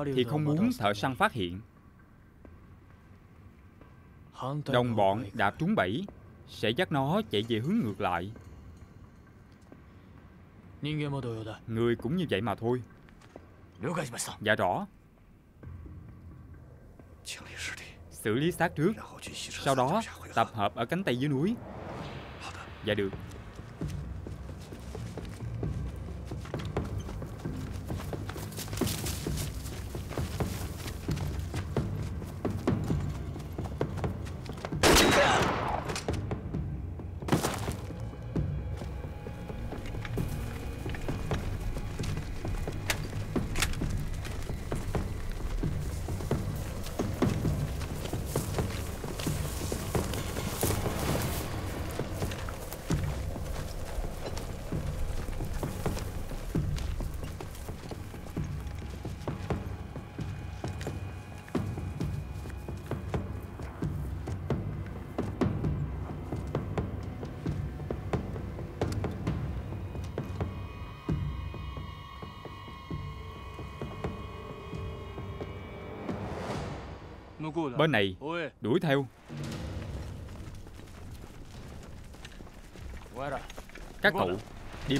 thì không muốn thợ săn phát hiện. Đồng bọn đạp trúng bẫy sẽ dắt nó chạy về hướng ngược lại. Người cũng như vậy mà thôi. Dạ rõ. Xử lý xác trước, sau đó tập hợp ở cánh tay dưới núi. Dạ được. Bên này, đuổi theo. Các cậu, đi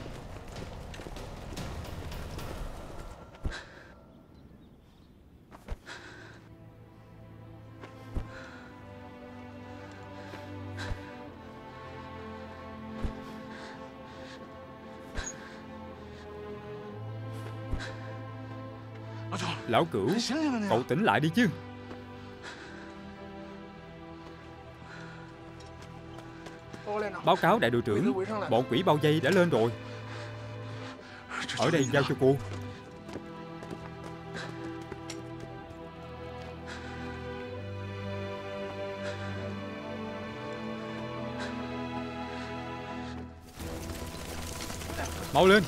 Lão Cửu, cậu tỉnh lại đi chứ. Báo cáo đại đội trưởng, bọn quỷ bao vây đã lên rồi. Ở đây giao cho cô. Mau lên.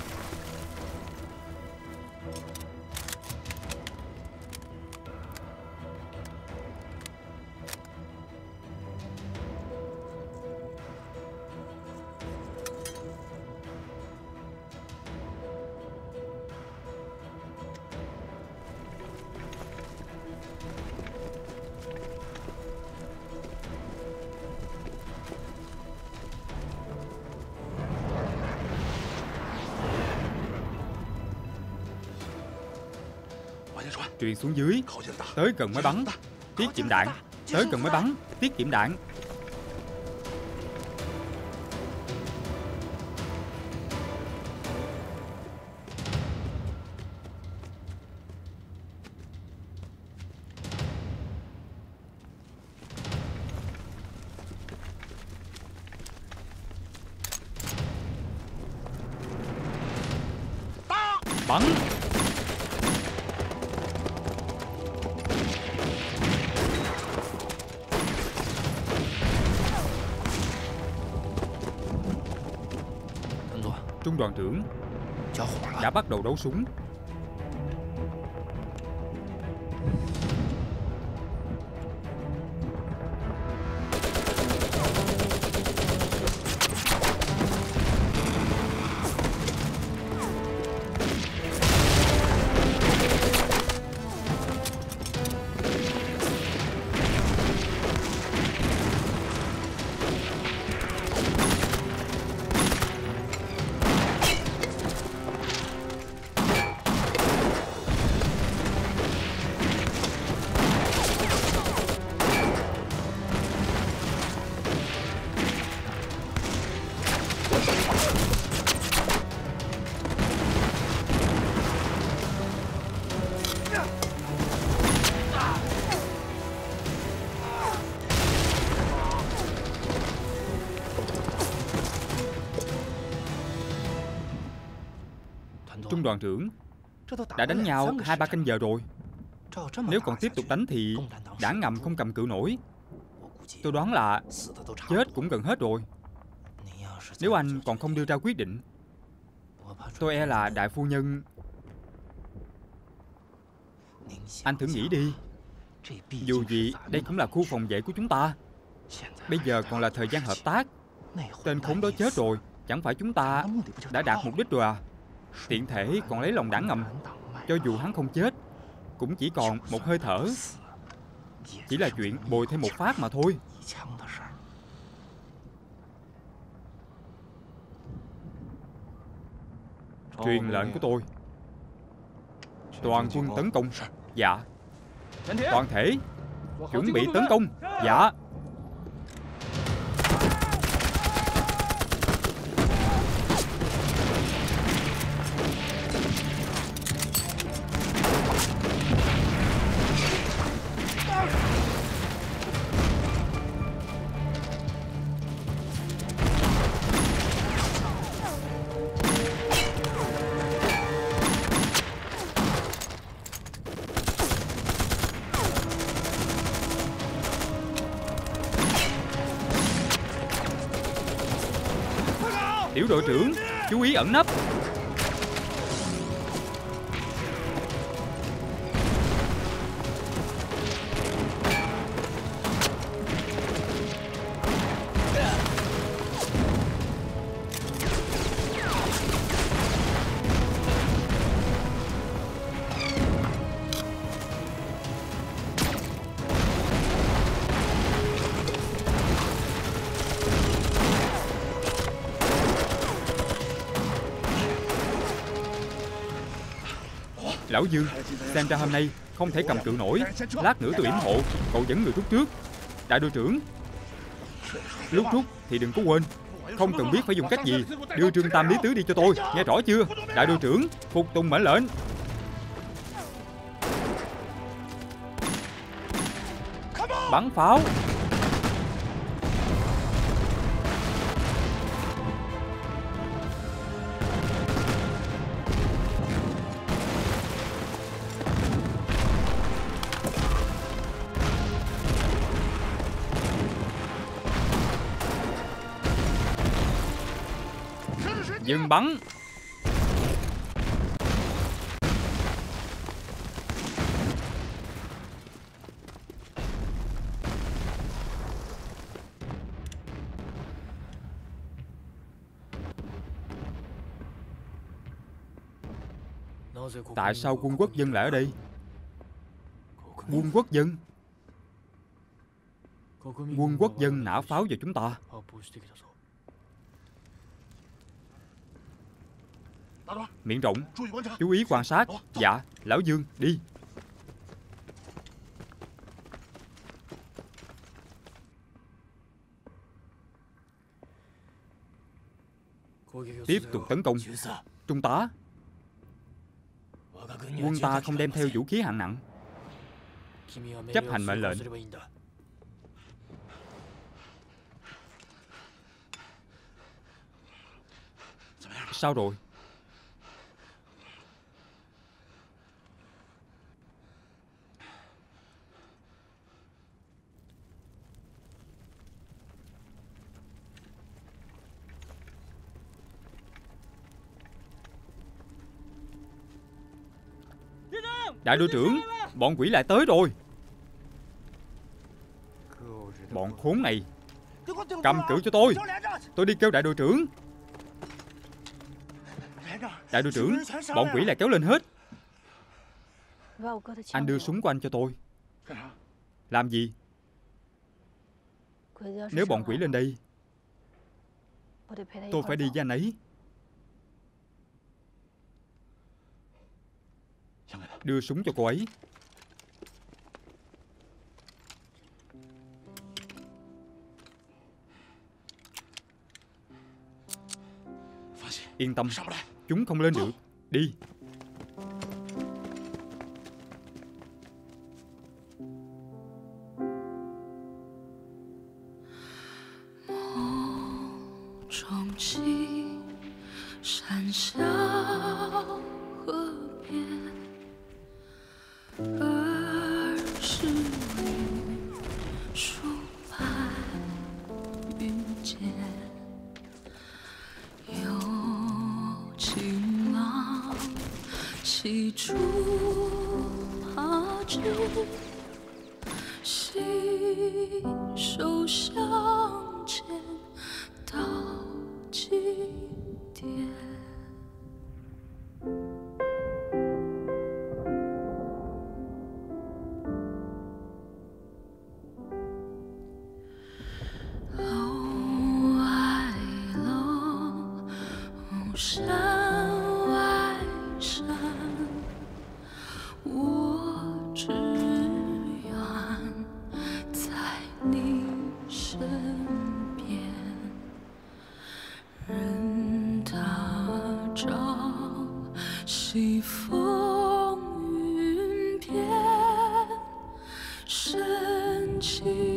Truyền xuống dưới, tới gần mới bắn, tiết kiệm đạn, tới gần mới bắn, tiết kiệm đạn. Bắn. Trung đoàn trưởng đã bắt đầu đấu súng. Trung đoàn trưởng đã đánh nhau hai ba canh giờ rồi. Nếu còn tiếp tục đánh thì đảng ngầm không cầm cự nổi. Tôi đoán là chết cũng gần hết rồi. Nếu anh còn không đưa ra quyết định, tôi e là đại phu nhân. Anh thử nghĩ đi. Dù gì đây cũng là khu phòng vệ của chúng ta. Bây giờ còn là thời gian hợp tác. Tên khốn đó chết rồi, chẳng phải chúng ta đã đạt mục đích rồi à? Tiện thể còn lấy lòng đảng ngầm. Cho dù hắn không chết cũng chỉ còn một hơi thở, chỉ là chuyện bồi thêm một phát mà thôi. Truyền lệnh của tôi. Toàn quân tấn công. Dạ. Toàn thể chuẩn bị tấn công. Dạ. Tiểu đội trưởng, chú ý ẩn nấp. Lão Dương, xem ra hôm nay không thể cầm cự nổi. Lát nữa tôi yểm hộ, cậu dẫn người rút trước. Đại đội trưởng, lúc rút thì đừng có quên, không cần biết phải dùng cách gì, đưa Trương Tam Lý Tứ đi cho tôi, nghe rõ chưa? Đại đội trưởng, phục tùng mệnh lệnh. Bắn pháo. Dừng bắn. Tại sao quân quốc dân lại ở đây? Quân quốc dân Quân quốc dân nã pháo vào chúng ta. Miệng rộng, chú ý quan sát. Dạ, Lão Dương, đi. Tiếp tục tấn công. Trung tá, quân ta không đem theo vũ khí hạng nặng. Chấp hành mệnh lệnh. Sao rồi? Đại đội trưởng, bọn quỷ lại tới rồi. Bọn khốn này, cầm cự cho tôi. Tôi đi kêu đại đội trưởng. Đại đội trưởng, bọn quỷ lại kéo lên hết. Anh đưa súng của anh cho tôi. Làm gì? Nếu bọn quỷ lên đây, tôi phải đi với anh ấy. Đưa súng cho cô ấy. Yên tâm, chúng không lên được. Đi. 起初怕知心手相牵到极点。 西风云变，深情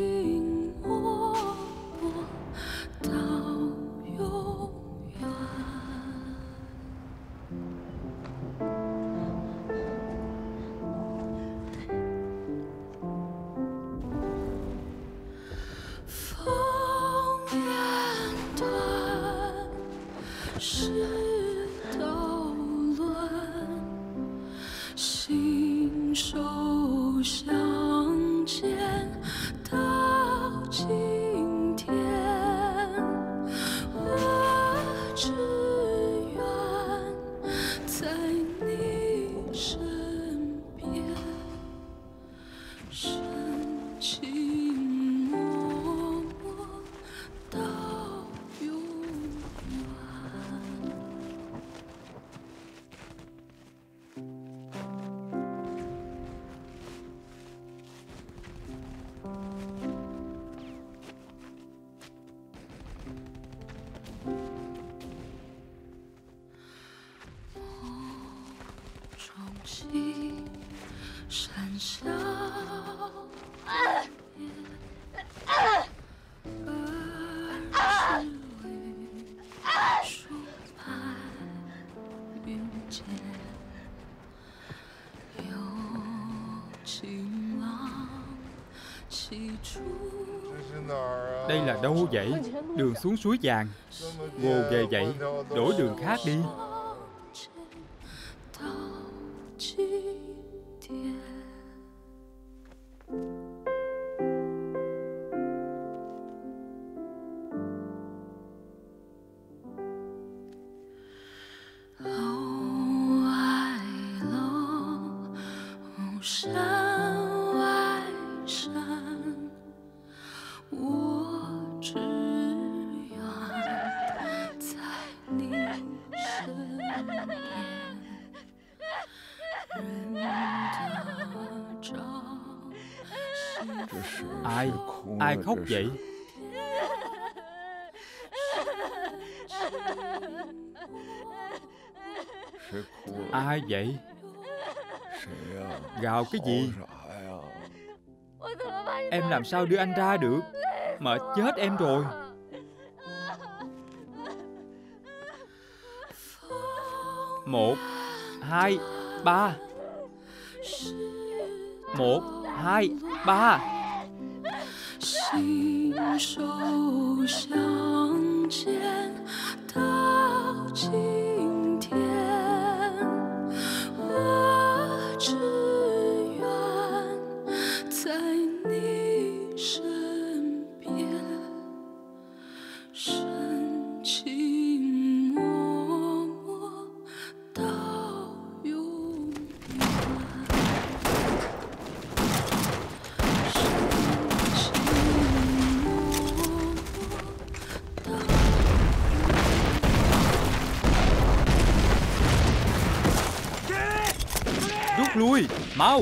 脉脉到永远。烽烟断，是。 手相牵到今天，我只愿在你身边，深情脉脉到永远。 山下二十里书拍云间，有情郎起初。Đây là đâu vậy? Đường xuống suối vàng. Gồ ghề vậy, đổi đường khác đi. Ai, ai khóc vậy? Ai vậy? Gào cái gì? Em làm sao đưa anh ra được? Mệt chết em rồi. Một, hai, ba. Một, hai, ba. Xin sâu sáng trên tao chính thiên, tôi chỉ nguyện tại ngươi bên bên, chân tình mơ mơ tao yêu. Lui, mau!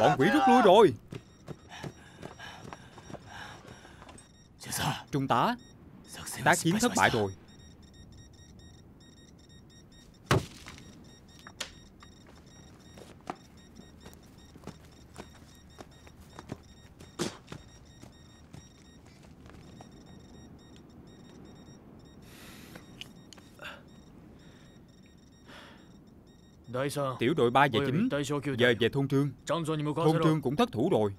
Bọn quỷ rút lui rồi. Trung tá, tác chiến thất bại rồi. Tiểu đội ba và chín giờ về thôn Trương. Thôn Trương cũng thất thủ rồi.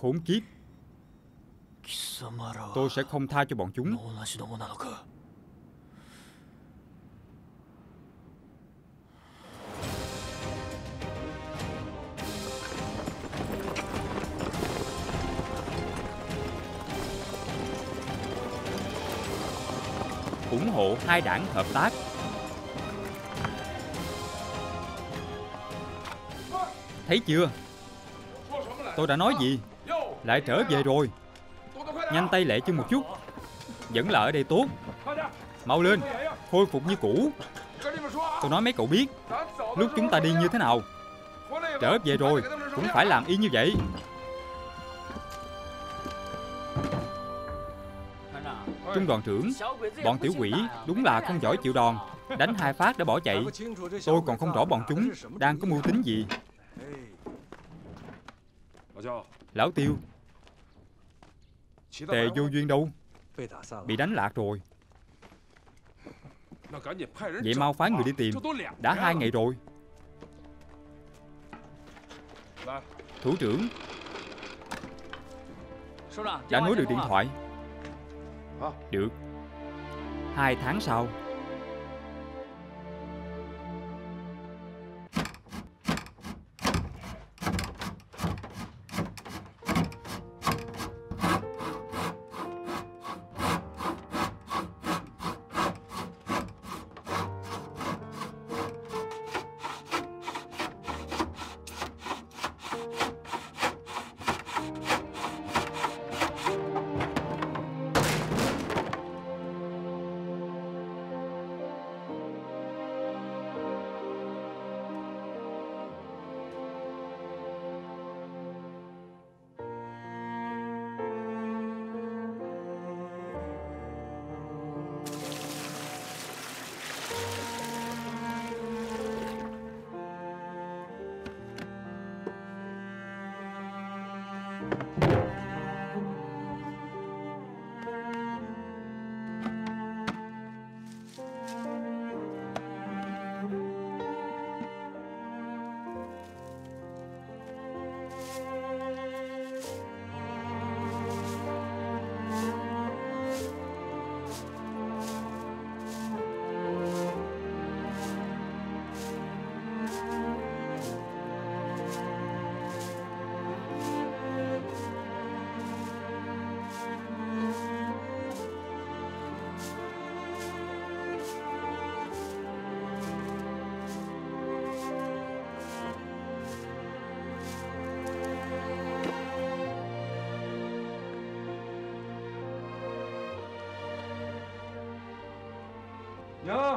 Khốn kiếp. Tôi sẽ không tha cho bọn chúng. ủng hộ hai đảng hợp tác. Thấy chưa? Tôi đã nói gì? Lại trở về rồi. Nhanh tay lẹ chân một chút. Vẫn là ở đây tốt. Mau lên, khôi phục như cũ. Tôi nói mấy cậu biết, lúc chúng ta đi như thế nào. Trở về rồi, cũng phải làm y như vậy. Trung đoàn trưởng, bọn tiểu quỷ đúng là không giỏi chịu đòn. Đánh hai phát đã bỏ chạy. Tôi còn không rõ bọn chúng đang có mưu tính gì. Lão Tiêu, Tề Vô Duyên đâu? Bị đánh lạc rồi. Vậy mau phái người đi tìm. Đã hai ngày rồi. Thủ trưởng, đã nối được điện thoại. Được. Hai tháng sau.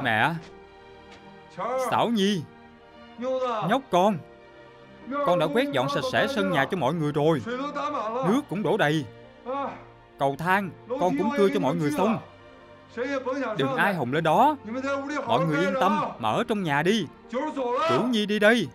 Mẹ, Sảo Nhi, nhóc con, con đã quét dọn sạch sẽ sân nhà cho mọi người rồi. Nước cũng đổ đầy. Cầu thang con cũng cưa cho mọi người xong. Đừng ai hồng lên đó. Mọi người yên tâm mà ở trong nhà đi. Tiểu Nhi đi đây.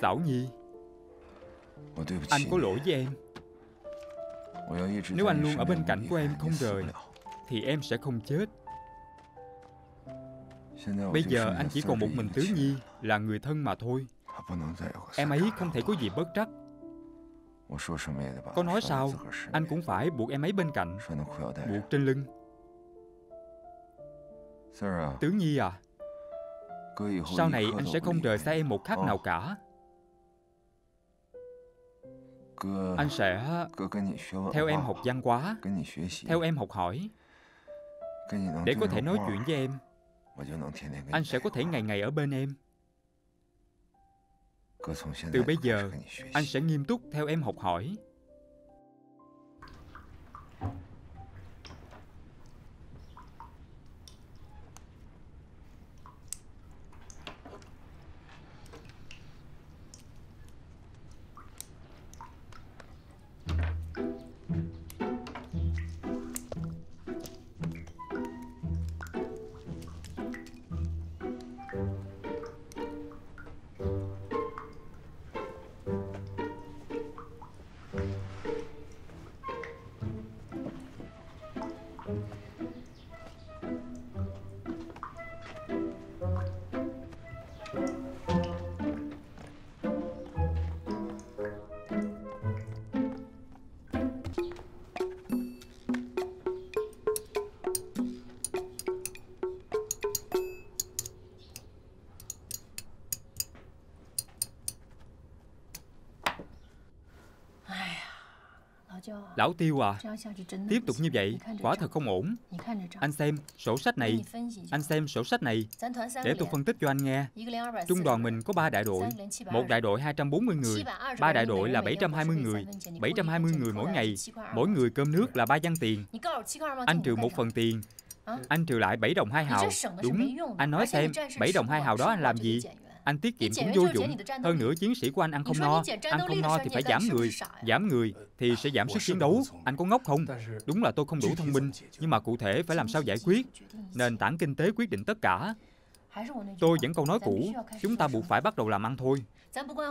Sảo Nhi, anh có lỗi với em. Nếu anh luôn ở bên cạnh của em không rời thì em sẽ không chết. Bây giờ anh chỉ còn một mình Tứ Nhi là người thân mà thôi. Em ấy không thể có gì bất trắc. Có nói sao anh cũng phải buộc em ấy bên cạnh, buộc trên lưng. Tứ Nhi à, sau này anh sẽ không rời xa em một khắc nào cả. Anh sẽ theo em học văn hóa, theo em học hỏi. Để có thể nói chuyện với em, anh sẽ có thể ngày ngày ở bên em. Từ bây giờ, anh sẽ nghiêm túc theo em học hỏi. Lão Tiêu à, tiếp tục như vậy quả thật không ổn. Anh xem sổ sách này, anh xem sổ sách này, để tôi phân tích cho anh nghe. Trung đoàn mình có ba đại đội, một đại đội hai trăm bốn mươi người, ba đại đội là bảy trăm hai mươi người, bảy trăm hai mươi người mỗi ngày, mỗi người cơm nước là ba văn tiền. Anh trừ một phần tiền, anh trừ lại bảy đồng hai hào. Đúng, anh nói xem, bảy đồng hai hào đó anh làm gì? Anh tiết kiệm cũng vô dụng. Hơn nữa chiến sĩ của anh ăn không no. Ăn không no thì phải giảm người. Giảm người thì sẽ giảm sức chiến đấu. Anh có ngốc không? Đúng là tôi không đủ thông minh. Nhưng mà cụ thể phải làm sao giải quyết? Nền tảng kinh tế quyết định tất cả. Tôi vẫn câu nói cũ, chúng ta buộc phải bắt đầu làm ăn thôi.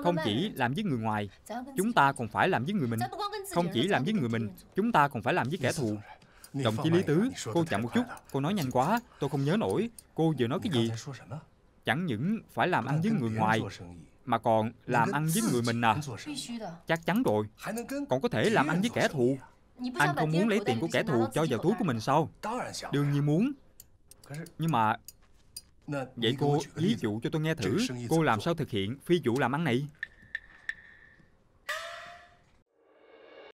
Không chỉ làm với người ngoài, chúng ta còn phải làm với người mình. Không chỉ làm với người mình, chúng ta còn phải làm với kẻ thù. Đồng chí Lý Tứ, cô chậm một chút. Cô nói nhanh quá, tôi không nhớ nổi. Cô vừa nói cái gì? Chẳng những phải làm ăn với người ngoài, mà còn làm ăn với người mình à? Chắc chắn rồi. Còn có thể làm ăn với kẻ thù. Anh không muốn lấy tiền của kẻ thù cho vào túi của mình sao? Đương nhiên muốn. Nhưng mà... Vậy cô lý dụ cho tôi nghe thử. Cô làm sao thực hiện phi vụ làm ăn này?